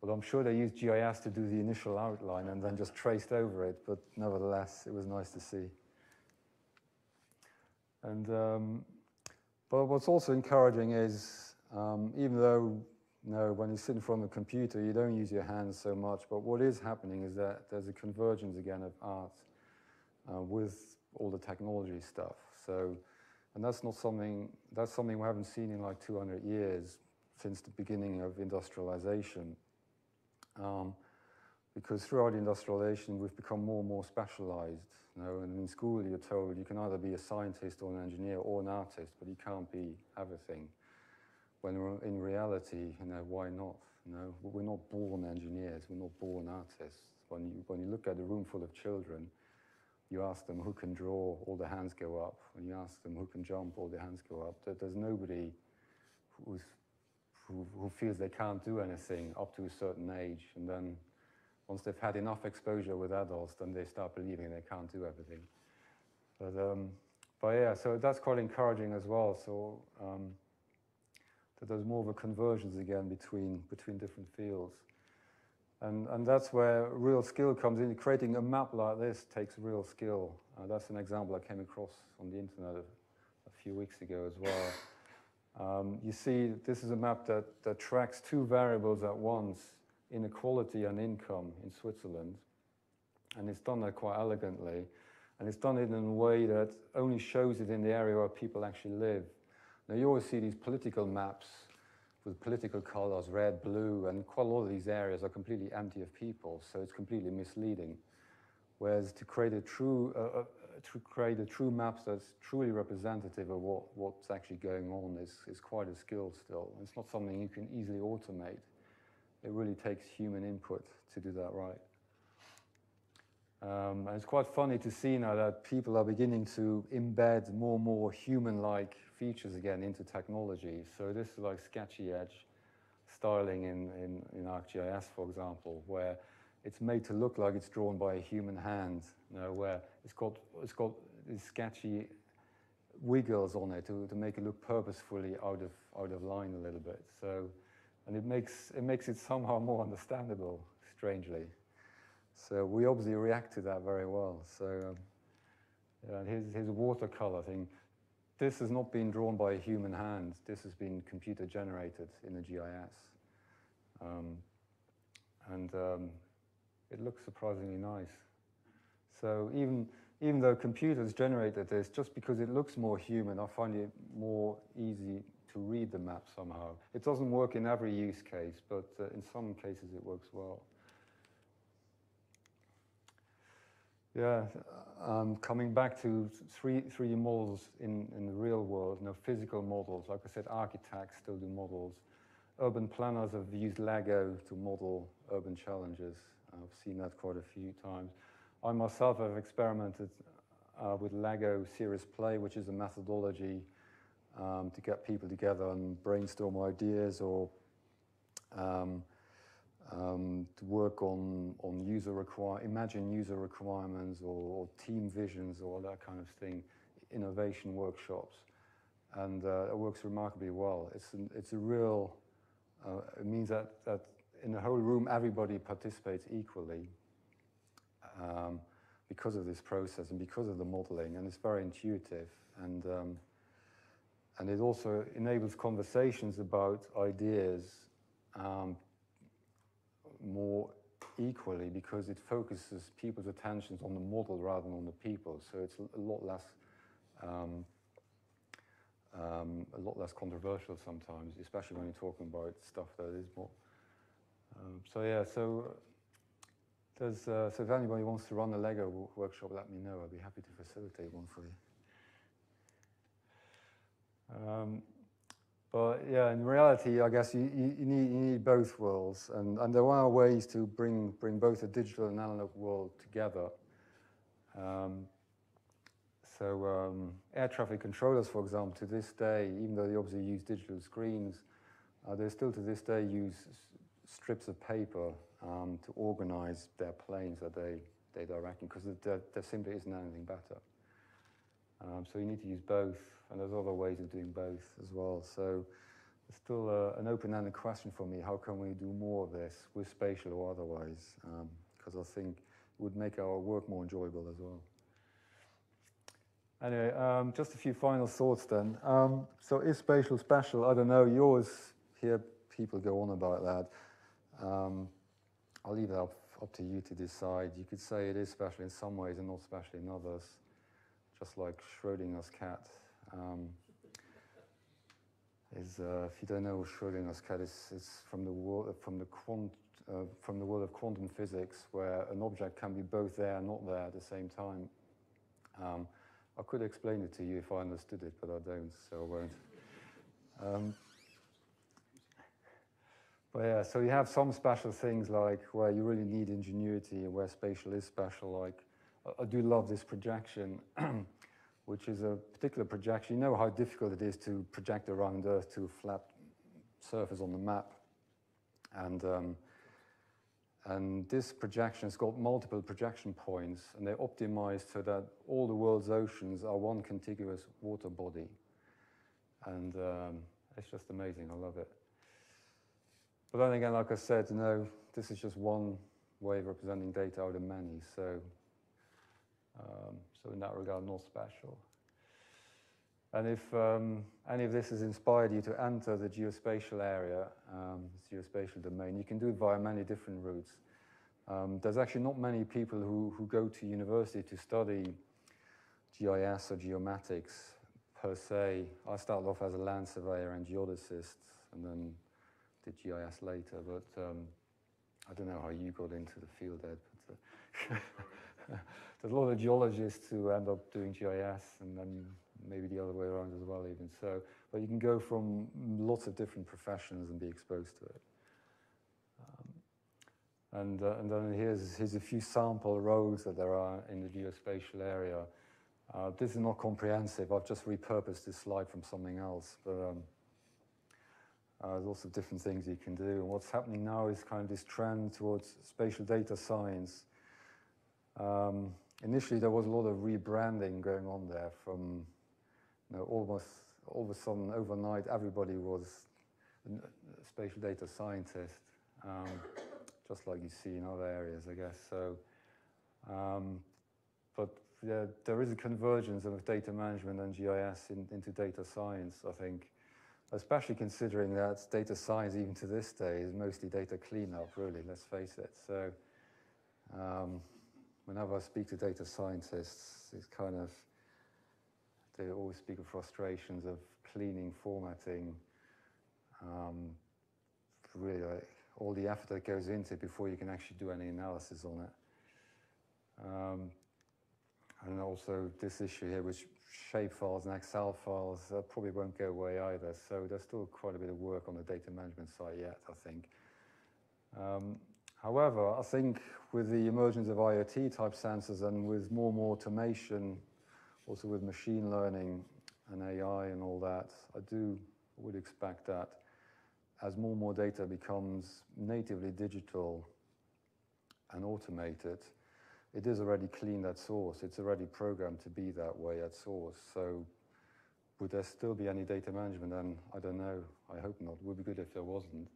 well, I'm sure they used GIS to do the initial outline and then just traced over it, but nevertheless, it was nice to see. And but what's also encouraging is, even though when you sit in front of a computer, you don't use your hands so much, but what is happening is that there's a convergence again of art with all the technology stuff. So, and that's not something, that's something we haven't seen in like 200 years since the beginning of industrialization. Because throughout industrialization, we've become more and more specialized. You know? And in school, you're told you can either be a scientist or an engineer or an artist, but you can't be everything. When in reality, you know, why not? You know? We're not born engineers, we're not born artists. When you look at a room full of children, you ask them who can draw, all the hands go up. When you ask them who can jump, all the hands go up. There's nobody who feels they can't do anything up to a certain age, and then once they've had enough exposure with adults, then they start believing they can't do everything. But yeah, so that's quite encouraging as well. So that there's more of a convergence again between different fields. And that's where real skill comes in. Creating a map like this takes real skill. That's an example I came across on the internet a few weeks ago as well. You see, this is a map that tracks two variables at once, inequality and income in Switzerland. And it's done that quite elegantly. And it's done it in a way that only shows it in the area where people actually live. Now, you always see these political maps with political colors, red, blue, and quite a lot of these areas are completely empty of people, so it's completely misleading. Whereas to create a true, map that's truly representative of what's actually going on is quite a skill still. It's not something you can easily automate. It really takes human input to do that right. And it's quite funny to see now that people are beginning to embed more and more human-like features again into technology. So this is like sketchy edge styling in ArcGIS, for example, where it's made to look like it's drawn by a human hand, you know, where it's got these sketchy wiggles on it to make it look purposefully out of line a little bit. So, and it makes it somehow more understandable, strangely. So we obviously react to that very well. So and here's a watercolor thing. This has not been drawn by a human hand. This has been computer generated in the GIS. It looks surprisingly nice. So even though computers generated this, just because it looks more human, I find it more easy to read the map somehow. It doesn't work in every use case, but in some cases it works well. Yeah, coming back to 3D models in the real world, no physical models. Like I said, architects still do models. Urban planners have used LEGO to model urban challenges. I've seen that quite a few times. I myself have experimented with LEGO Serious Play, which is a methodology to get people together and brainstorm ideas or to work on user requirements or team visions or that kind of thing, innovation workshops, and it works remarkably well. It's a real it means that in the whole room everybody participates equally because of this process and because of the modeling, and it's very intuitive, and it also enables conversations about ideas more equally because it focuses people's attentions on the model rather than on the people. So it's a lot less controversial sometimes, especially when you're talking about stuff that is more. So yeah, so there's so if anybody wants to run a LEGO workshop, let me know. I'd be happy to facilitate one for you. But yeah, in reality, I guess you need both worlds, and there are ways to bring both the digital and analog world together. Air traffic controllers, for example, to this day, even though they obviously use digital screens, they still to this day use strips of paper to organize their planes that they're directing, because there simply isn't anything better. So you need to use both, and there's other ways of doing both as well. So it's still an open-ended question for me. How can we do more of this, with spatial or otherwise? Because I think it would make our work more enjoyable as well. Anyway, just a few final thoughts then. So is spatial special? I don't know. You always hear people go on about that. I'll leave it up to you to decide. You could say it is special in some ways and not special in others, just like Schrödinger's cat. If you don't know Schrödinger's cat, it's from the world of quantum physics, where an object can be both there and not there at the same time. I could explain it to you if I understood it, but I don't, so I won't. But yeah, so you have some special things like where you really need ingenuity and where spatial is special, like I do love this projection, which is a particular projection. You know how difficult it is to project a round Earth to a flat surface on the map. And this projection has got multiple projection points, and they're optimized so that all the world's oceans are one contiguous water body. And it's just amazing. I love it. But then again, like I said, you know, this is just one way of representing data out of many. So in that regard, not special. And if any of this has inspired you to enter the geospatial area, this geospatial domain, you can do it via many different routes. There's actually not many people who go to university to study GIS or geomatics per se. I started off as a land surveyor and geodesist, and then did GIS later. But I don't know how you got into the field, Ed. But, there's a lot of geologists who end up doing GIS, and then maybe the other way around as well even. So, but you can go from lots of different professions and be exposed to it. And then here's a few sample roads that there are in the geospatial area. This is not comprehensive. I've just repurposed this slide from something else. But there's lots of different things you can do. And what's happening now is kind of this trend towards spatial data science. Initially, there was a lot of rebranding going on there from, you know, almost all of a sudden overnight, everybody was a spatial data scientist, just like you see in other areas, I guess. So, but yeah, there is a convergence of data management and GIS into data science, I think, especially considering that data science, even to this day, is mostly data cleanup, really, let's face it. So. Whenever I speak to data scientists, it's kind of, they always speak of frustrations of cleaning, formatting, really like all the effort that goes into it before you can actually do any analysis on it. And also this issue here with shapefiles and Excel files, that probably won't go away either. So there's still quite a bit of work on the data management side yet, I think. However, I think with the emergence of IoT-type sensors and with more and more automation, also with machine learning and AI and all that, I would expect that as more and more data becomes natively digital and automated, it is already cleaned at source. It's already programmed to be that way at source. So would there still be any data management? And I don't know. I hope not. It would be good if there wasn't.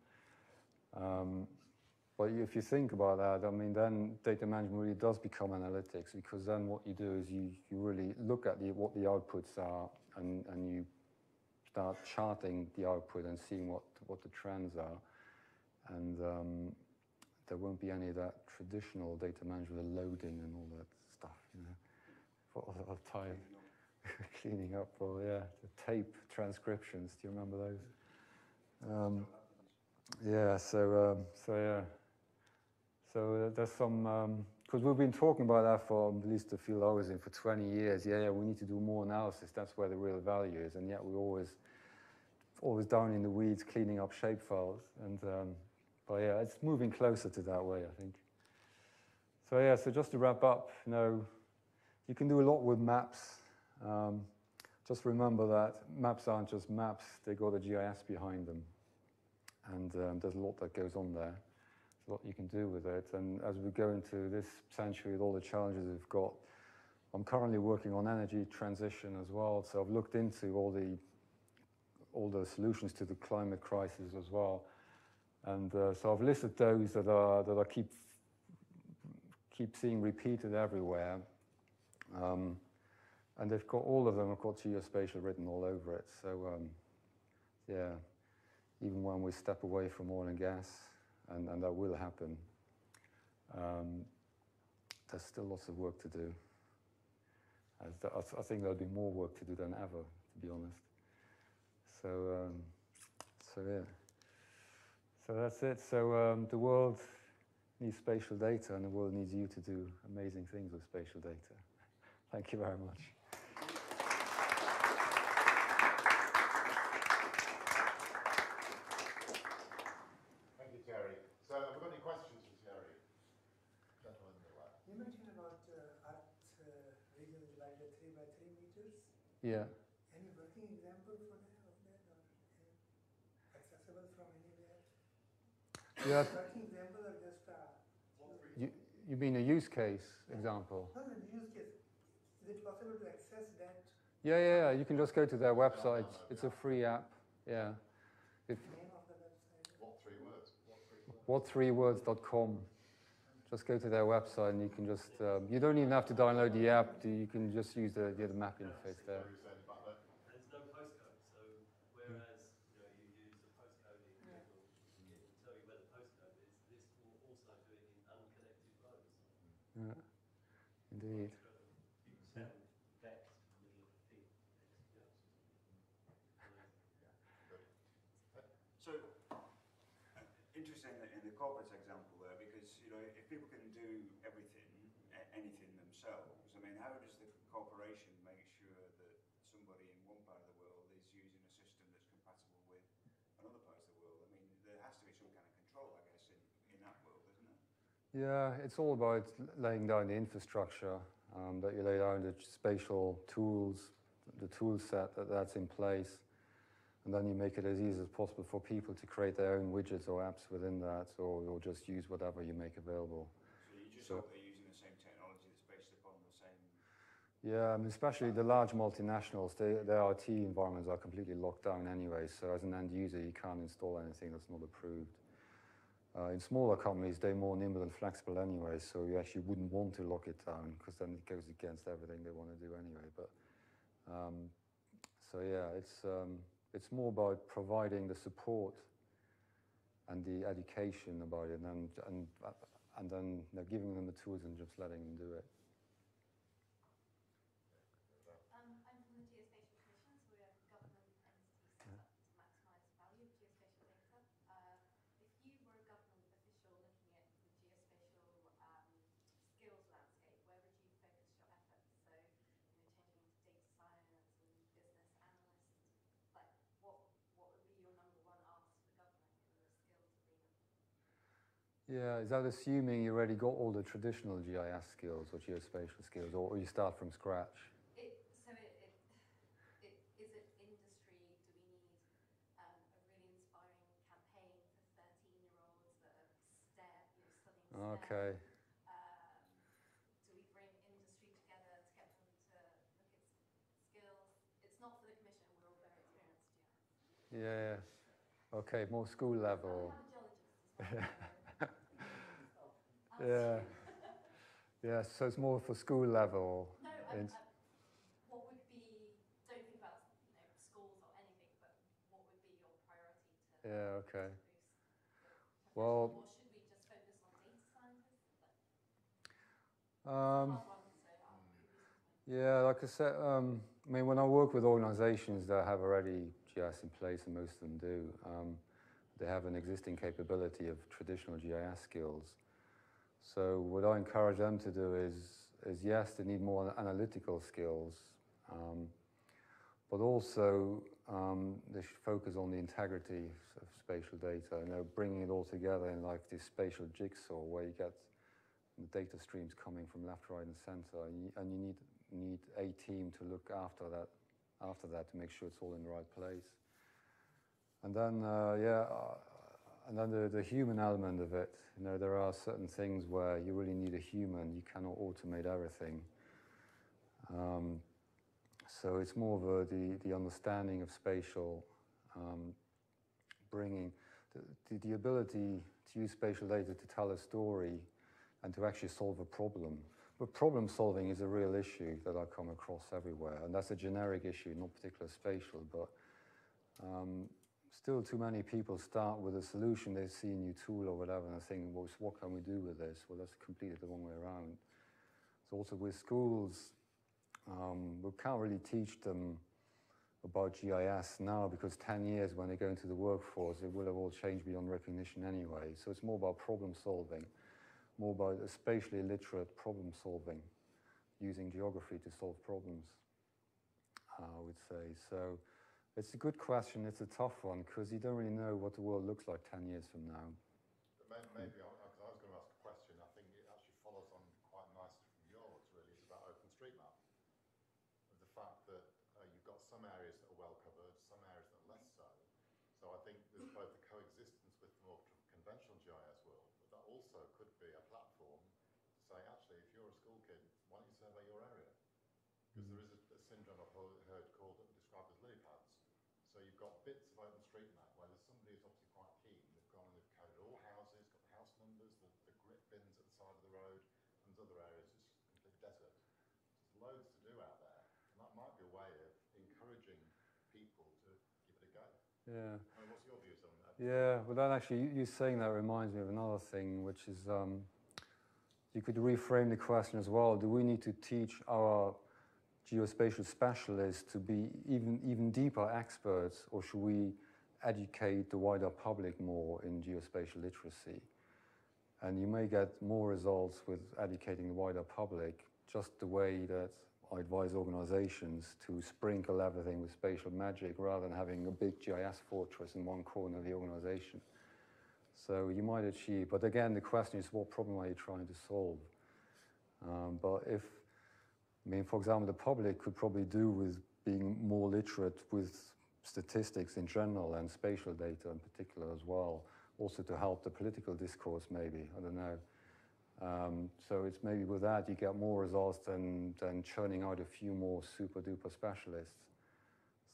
But if you think about that, I mean, then data management really does become analytics, because then what you do is you really look at what the outputs are, and you start charting the output and seeing what the trends are. And there won't be any of that traditional data management loading and all that stuff, you know, for all the time. Cleaning up, well, yeah, the tape transcriptions. Do you remember those? Yeah, so, yeah. So there's some, because we've been talking about that for at least the field I was in for 20 years. Yeah, we need to do more analysis. That's where the real value is. And yet we always always down in the weeds cleaning up shapefiles. And, but yeah, it's moving closer to that way, I think. So yeah, so just to wrap up, you know, you can do a lot with maps. Just remember that maps aren't just maps, they got a GIS behind them. And there's a lot that goes on there. There's a lot you can do with it. And as we go into this century with all the challenges we've got, I'm currently working on energy transition as well. So I've looked into all the solutions to the climate crisis as well. And so I've listed those that I keep seeing repeated everywhere. And they've got all of them, I've got geospatial written all over it. So yeah, even when we step away from oil and gas, and that will happen, there's still lots of work to do. I think there'll be more work to do than ever, to be honest. So, yeah. So that's it. So the world needs spatial data, and the world needs you to do amazing things with spatial data. Thank you very much. Yeah. Any working example for that, or accessible from anywhere? Yeah. Working example or just you mean a use case example? No, no, use case. Is it possible to access that? Yeah, yeah, yeah. You can just go to their website. It's a free app. Yeah. If name of the website? What3words. What3words.com. Just go to their website, and you can just, you don't even have to download the app, you can just use the map interface there. And there's no postcode, so whereas you use a postcode in Google, it can tell you where the postcode is, this will also do it in unconnected roads. Yeah, indeed. So, interesting that in the corporate example, if people can do everything, anything themselves, I mean, how does the corporation make sure that somebody in one part of the world is using a system that's compatible with another part of the world? I mean, there has to be some kind of control, I guess, in that world, isn't it? Yeah, it's all about laying down the infrastructure, that you lay down the spatial tools, the tool set that's in place, and then you make it as easy as possible for people to create their own widgets or apps within that, or just use whatever you make available. So you just hope they're using the same technology that's based upon the same... Yeah, I mean, especially the large multinationals, their IT environments are completely locked down anyway, so as an end user, you can't install anything that's not approved. In smaller companies, they're more nimble and flexible anyway, so you actually wouldn't want to lock it down, because then it goes against everything they want to do anyway. But so yeah, it's more about providing the support and the education about it, and then giving them the tools and just letting them do it. I'm from the Geospatial Commission, so we're a government entity set up to maximise the value of geospatial data. If you were a government official looking at the geospatial skills landscape, where would you focus your efforts? So, changing into data science and business analysts. What would be your number one ask for government in the skills arena? Yeah, is that assuming you already got all the traditional GIS skills or geospatial skills, or you start from scratch? Is it industry? Do we need a really inspiring campaign for 13-year-olds that are studying STEM? Okay. Do we bring industry together to get them to look at skills? It's not for the commission. Yeah, okay, more school level. Yeah. Yeah, so it's more for school level. No, what would be, don't think about schools or anything, but what would be your priority to... Yeah, okay. Well... Or should we just focus on data scientists? Yeah, like I said, I mean, when I work with organizations that have already GIS in place, and most of them do, they have an existing capability of traditional GIS skills. So what I encourage them to do is yes, they need more analytical skills, but also this focus on the integrity of spatial data, and bringing it all together in like this spatial jigsaw where you get the data streams coming from left, right, and center, and you need a team to look after that, to make sure it's all in the right place. And then, and then the human element of it. You know, there are certain things where you really need a human. You cannot automate everything. So it's more of the understanding of spatial, bringing the ability to use spatial data to tell a story and to actually solve a problem. But problem solving is a real issue that I come across everywhere, and that's a generic issue, not particular spatial, but still too many people start with a solution. They see a new tool or whatever, and they're thinking, well, what can we do with this? Well, that's completely the wrong way around. So also with schools, we can't really teach them about GIS now, because 10 years when they go into the workforce, it will have all changed beyond recognition anyway. So it's more about problem solving, more about a spatially literate problem solving, using geography to solve problems, I would say. So it's a good question. It's a tough one, because you don't really know what the world looks like 10 years from now. But maybe, because I was going to ask a question, I think it actually follows on quite nicely from yours, really. It's about OpenStreetMap. The fact that you've got some areas that are well covered, some areas that are less so. So I think there's both the coexistence with the more conventional GIS world, but that also could be a platform to say, actually, if you're a school kid, why don't you survey your area? Because there is a syndrome I've heard called, described as lily pads. So you've got bits of OpenStreetMap where there's somebody who's obviously quite keen. They've gone and they've coded all houses, got the house numbers, the grit bins at the side of the road, and there's other areas it's just complete desert. There's loads to do out there. That might be a way of encouraging people to give it a go. Yeah. I mean, what's your views on that? Yeah, well, that actually, you saying that reminds me of another thing, which is you could reframe the question as well. Do we need to teach our geospatial specialists to be even deeper experts, or should we educate the wider public more in geospatial literacy? And you may get more results with educating the wider public, just the way that I advise organizations to sprinkle everything with spatial magic rather than having a big GIS fortress in one corner of the organization. So you might achieve, but again, the question is, what problem are you trying to solve? But if, I mean, for example, the public could probably do with being more literate with statistics in general and spatial data in particular as well, also to help the political discourse maybe, I don't know. So it's maybe with that you get more results than churning out a few more super duper specialists.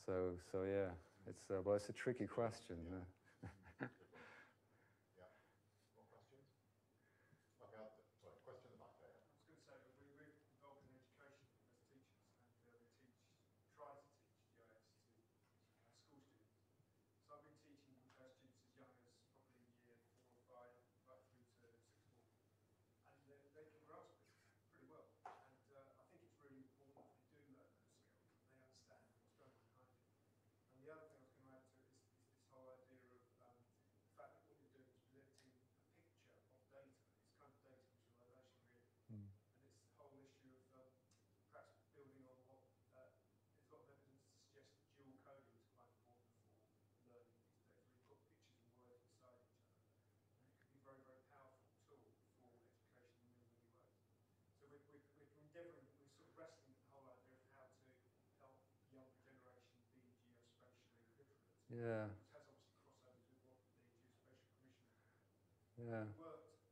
So yeah, it's well, it's a tricky question. Yeah. Yeah. More questions? Okay, sorry, question at the back there. I was going to say, we're involved in education as teachers, and try to teach GIS to school students. So I've been teaching students as young as probably year 4 or 5, right through to 6th form. They can grasp it pretty well, and I think it's really important that they do learn those skills, that they understand what's going on behind it. And the other thing I was going to add to it is this whole idea of the fact that what you're doing is presenting a picture of data. It's kind of data visualization, really. Mm. And it's the whole issue of perhaps building on what there's a lot of evidence to suggest that dual coding is quite important for learning these days, where you've got pictures and words inside each other. And it can be very, very powerful tool. We're endeavouring, we're sort of wrestling with the whole idea of how to help the younger generation be geospatially literate. Yeah. Which has obviously crossovers with what the Geospatial Commission has worked with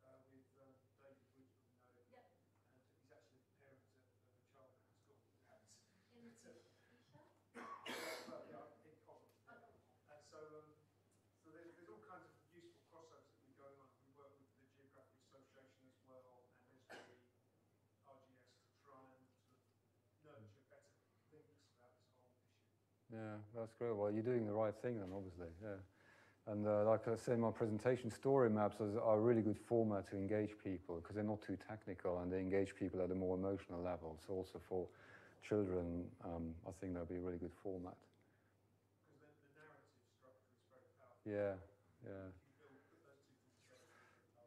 David Wood, you know, and he's actually the parent of a child in school. Well, yeah, in common. And so there's all kinds of useful crossovers that we're going on. We work with the Geographic Association as well, and Esri. ArcGIS to try and sort of nurture better links about this whole issue. Yeah, that's great. Well, you're doing the right thing then, obviously. Yeah, and like I said in my presentation, story maps are a really good format to engage people, because they're not too technical and they engage people at a more emotional level. So also for children, I think that'd be a really good format. Because then the narrative structure is very powerful. Yeah, yeah.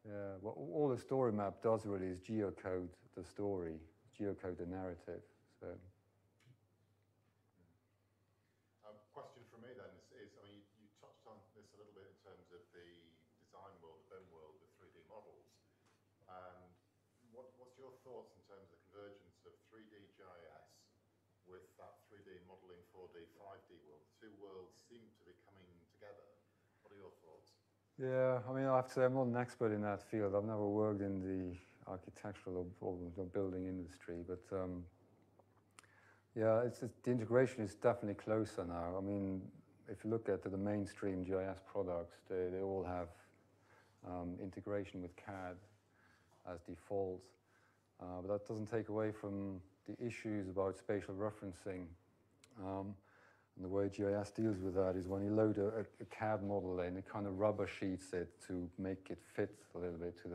Yeah, well, all the story map does really is geocode the story, geocode the narrative. So, thoughts in terms of the convergence of 3D GIS with that 3D modelling, 4D, 5D world? The two worlds seem to be coming together. What are your thoughts? Yeah, I mean, I have to say I'm not an expert in that field. I've never worked in the architectural or building industry, but yeah, the integration is definitely closer now. I mean, if you look at the mainstream GIS products, they all have integration with CAD as default, but that doesn't take away from the issues about spatial referencing. And the way GIS deals with that is when you load a CAD model in, it kind of rubber sheets it to make it fit a little bit to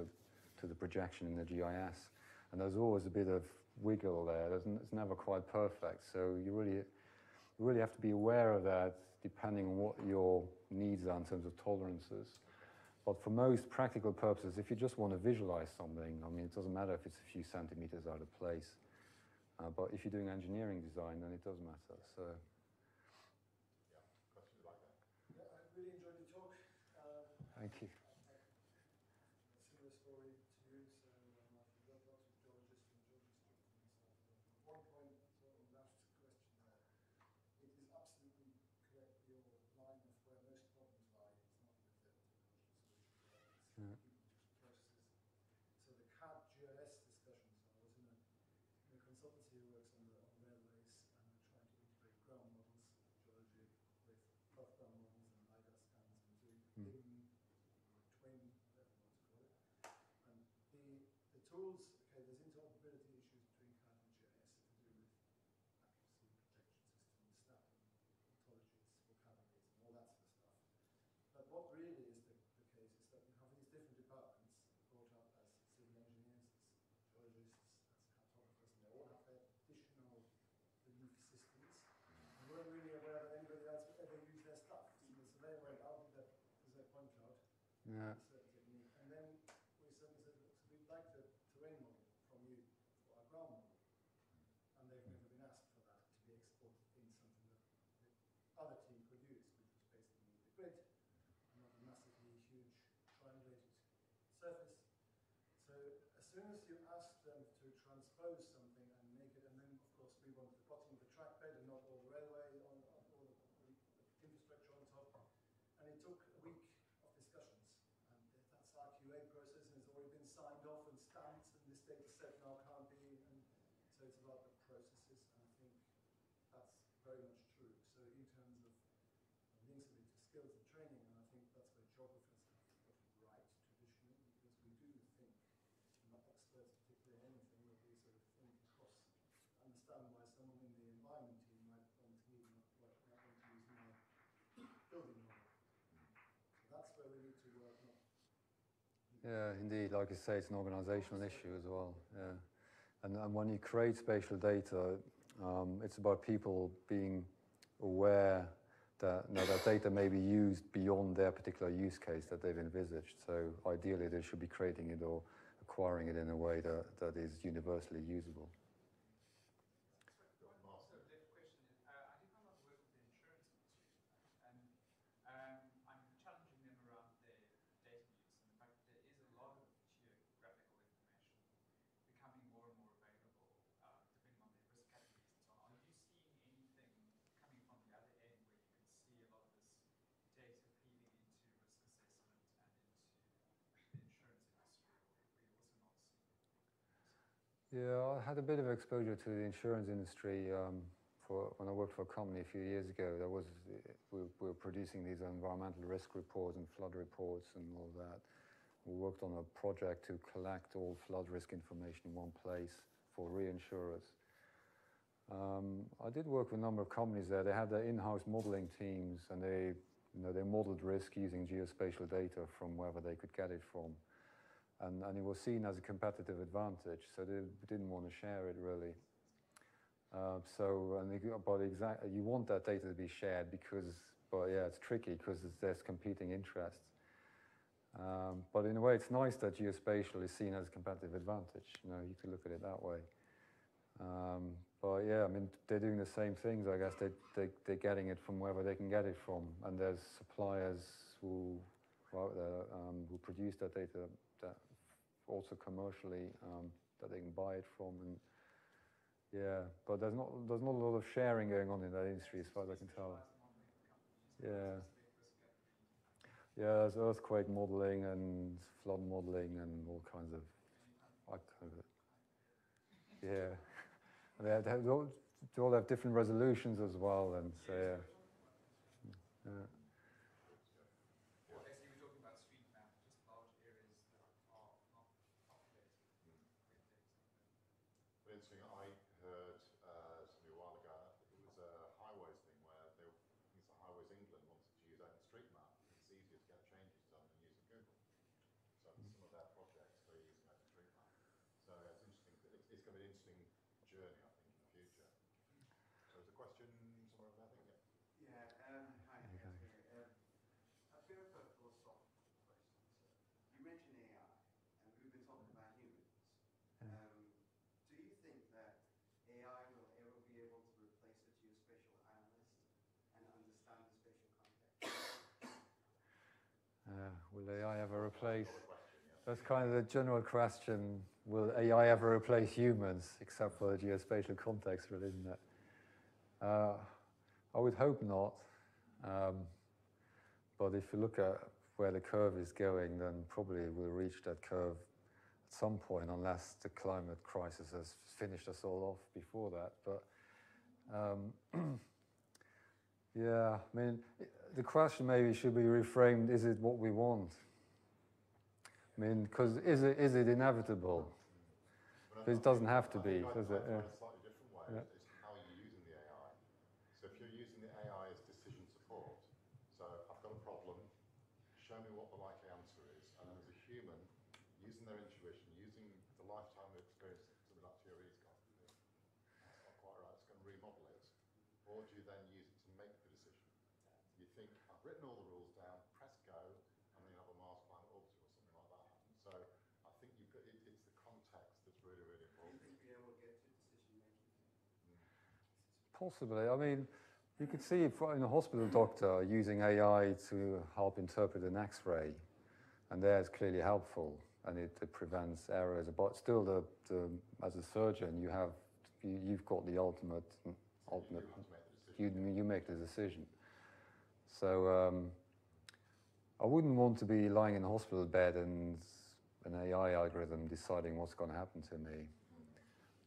the projection in the GIS. And there's always a bit of wiggle there. It's never quite perfect. So you really have to be aware of that depending on what your needs are in terms of tolerances. But for most practical purposes, if you just want to visualize something, I mean, it doesn't matter if it's a few centimeters out of place. But if you're doing engineering design, then it does matter. So. Yeah, questions about that? Yeah, I really enjoyed the talk. Thank you. Similar story to you, so I've got lots of geologists and geoinstructors and stuff. One point on that question there, it is absolutely correct your line of where most problems lie. It's not with the solution. Processes. So the CAD GIS discussions, I was in a consultancy who works on railways and trying to integrate ground models, geology, with rough ground models and LIDAR scans and doing twin, whatever you want to call it. And the tools, okay, there's interoperability issues between CAD and GIS to do with accuracy, projection systems, snapping, ontologies, vocabularies, and all that sort of stuff. But what really is the case is that you have these different departments brought up as civil engineers, as geologists, as cartographers, and they all have their additional belief systems. They weren't really aware that anybody else would ever use their stuff. So they went out with their point cloud. Yeah. And then we suddenly said, so we'd like the terrain model from you for our ground model. And they've never been asked for that to be exported in something that the other team could use, which was basically the grid, not a massively huge triangulated surface. So as soon as you ask them to transpose something and make it, and then of course we want the bottom of the track bed and not all the railway, all the infrastructure on top. And it took a week of discussions. And that's our QA process, and it's already been signed off and stamped, and this data set now can't be. And so it's about the processes, and I think that's very much true. So in terms of links to skills and training, and I think that's where geographers have got it right traditionally, because we do think, not experts particularly in anything, but we sort of think across, understand why someone in the environment team might want to use my building model. So that's where we need to work on. Yeah, indeed. Like I say, it's an organizational issue as well. Yeah, and when you create spatial data, it's about people being aware that now that data may be used beyond their particular use case that they've envisaged. So ideally, they should be creating it or acquiring it in a way that is universally usable. So a little question is, I did not work with the insurance industry, and I'm challenging them around their data use and the fact that there is a lot of geographical information becoming more and more available depending on their risk categories and so on. Are you seeing anything coming from the other end where you can see a lot of this data feeding into risk assessment and into the insurance industry? Yeah, I had a bit of exposure to the insurance industry when I worked for a company a few years ago. We were producing these environmental risk reports and flood reports and all that. We worked on a project to collect all flood risk information in one place for reinsurers. I did work with a number of companies there. They had their in-house modeling teams, and they modeled risk using geospatial data from wherever they could get it from. And it was seen as a competitive advantage, so they didn't want to share it really. You want that data to be shared because, but yeah, it's tricky because there's competing interests. But in a way, it's nice that geospatial is seen as a competitive advantage. You could look at it that way. But yeah, I mean, they're doing the same things, I guess. They're getting it from wherever they can get it from, and there's suppliers who produce that data that also commercially that they can buy it from. And yeah, but there's not a lot of sharing going on in that industry, as far as I can tell. Yeah. Yeah, there's earthquake modeling and flood modeling and all kinds of. Yeah. And they all have different resolutions as well, and so yeah. Yeah. Will AI ever replace? That's kind of the general question. Will AI ever replace humans, except for the geospatial context, really, isn't it? I would hope not. But if you look at where the curve is going, then probably we'll reach that curve at some point, unless the climate crisis has finished us all off before that. But yeah, I mean, the question maybe should be reframed, is it what we want? I mean, because is it inevitable? But it doesn't have to be, does it? Yeah. A slightly different way is how you're using the AI. So if you're using the AI as decision support, so I've got a problem, show me what the likely answer is. And as a human, using their intuition, using the lifetime of experience that something like Thierry's got, that's not quite right, it's going to remodel it. Or do you then use it to make the decision? You think, I've written all the rules down, press go, and then you have a Mars planet orbiter or something like that. So I think you've got, it's the context that's really, really important. Do you think we ever get to decision-making? Possibly. I mean, you could see in a hospital doctor using AI to help interpret an X-ray, and there it's clearly helpful, and it prevents errors. But still, as a surgeon, you've got the ultimate. You make the decision. So I wouldn't want to be lying in a hospital bed and an AI algorithm deciding what's going to happen to me.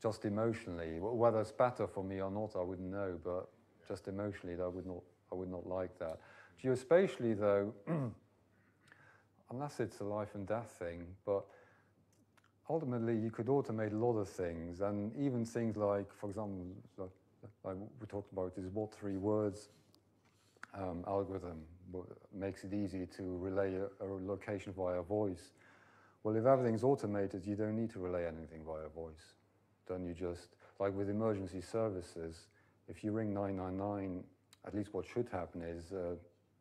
Just emotionally, whether it's better for me or not, I wouldn't know. But just emotionally, I would not like that. Geospatially, though, unless it's a life and death thing, but ultimately you could automate a lot of things, and even things like, for example, like we talked about, is What3words. Algorithm makes it easy to relay a location via voice. Well, if everything's automated, you don't need to relay anything via voice. Then you just, like with emergency services, if you ring 999, at least what should happen is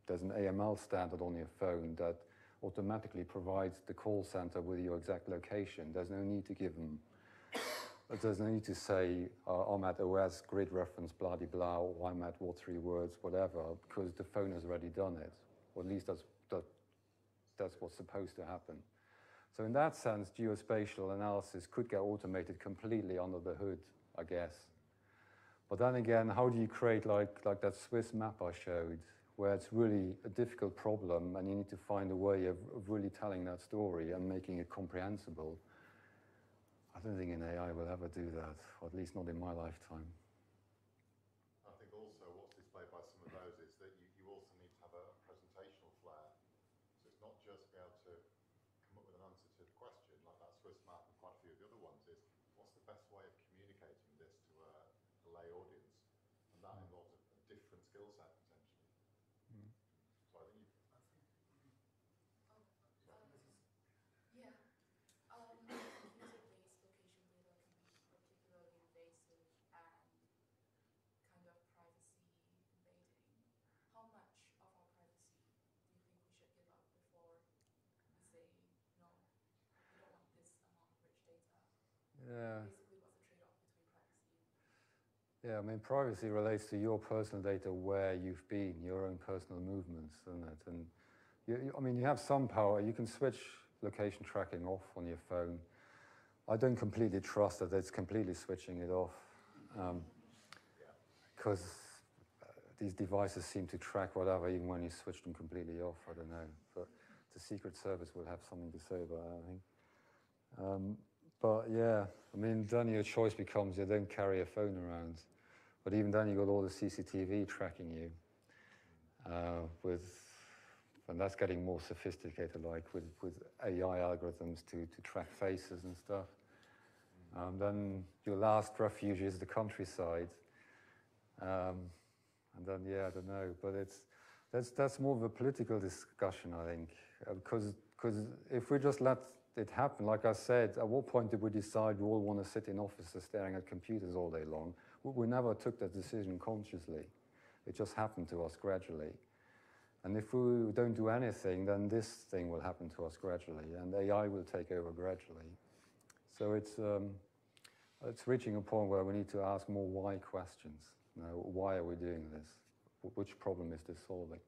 there's an AML standard on your phone that automatically provides the call center with your exact location. There's no need to give them, there's no need to say, I'm at OS, grid reference, blah-de-blah, or I'm at What3words, whatever, because the phone has already done it. Or at least that's what's supposed to happen. So in that sense, geospatial analysis could get automated completely under the hood, I guess. But then again, how do you create like that Swiss map I showed, where it's really a difficult problem and you need to find a way of really telling that story and making it comprehensible? I don't think an AI will ever do that, or at least not in my lifetime. I think also what's displayed by some of those is that you also need to have a presentational flair. So it's not just be able to come up with an answer to the question, like that Swiss map and quite a few of the other ones is, what's the best way of communicating this to a lay audience? And that involves a different skill set, potentially. Mm. So I think yeah, I mean, privacy relates to your personal data, where you've been, your own personal movements, isn't it? And I mean, you have some power. You can switch location tracking off on your phone, I don't completely trust that it's completely switching it off, because these devices seem to track whatever, even when you switch them completely off. I don't know, but the Secret Service will have something to say about that, I think. But yeah, I mean, then your choice becomes you don't carry a phone around, but even then you got all the CCTV tracking you, and that's getting more sophisticated, like with AI algorithms to track faces and stuff. Then your last refuge is the countryside, and then yeah, I don't know, but it's that's more of a political discussion, I think, because if we just let it happen, like I said, at what point did we decide we all want to sit in offices staring at computers all day long? We never took that decision consciously. It just happened to us gradually. And if we don't do anything, then this thing will happen to us gradually, and AI will take over gradually. So it's reaching a point where we need to ask more why questions. You know, why are we doing this? Which problem is this solving?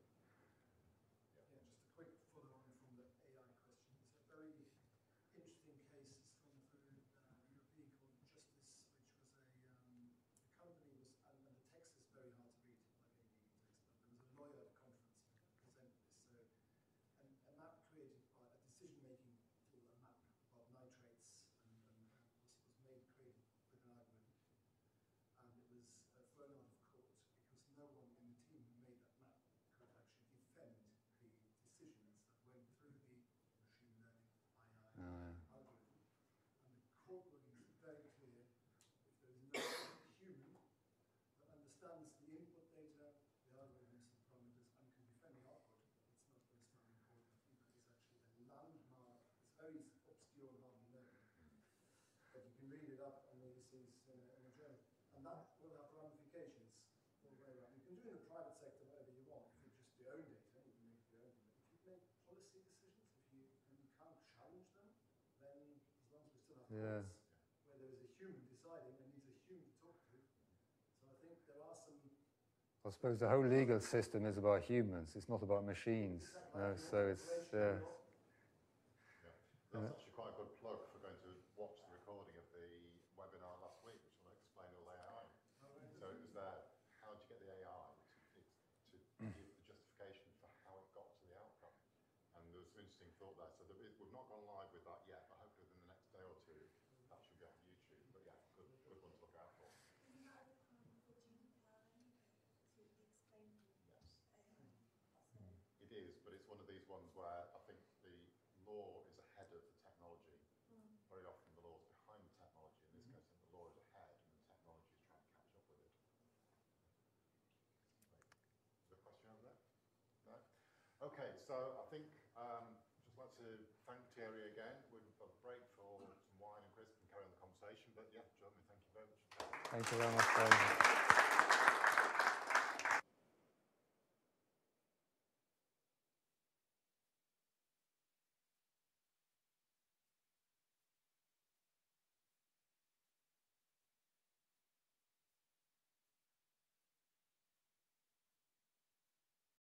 And that will have ramifications all the way around. You can do in the private sector whatever you want. You can just do your own data, you can make your own. But if you make policy decisions, and you can't challenge them, then as long as we still have courts where there is a human deciding and needs a human to talk to. So I think there are some. I suppose the whole legal system is about humans. It's not about machines. Exactly. No, so it's. Yeah. That's actually quite a good plug for going to watch the recording of the webinar last week, which will explain all AI. So it was there, how do you get the AI to give the justification for how it got to the outcome? And there was some interesting thought there. So we've not gone live with that yet, but hopefully within the next day or two, that should go on YouTube. But yeah, good one to look out for. Yes. It is, but it's one of these ones where I think the law is ahead of the technology. Very often the law is behind the technology. In this case, the law is ahead and the technology is trying to catch up with it. Is there a question over there? No? Okay, so I think I'd just like to thank Thierry again. We'll have a break for some wine and crisps and carry on the conversation. But yeah, Jeremy, thank you very much. Thank you very much, David.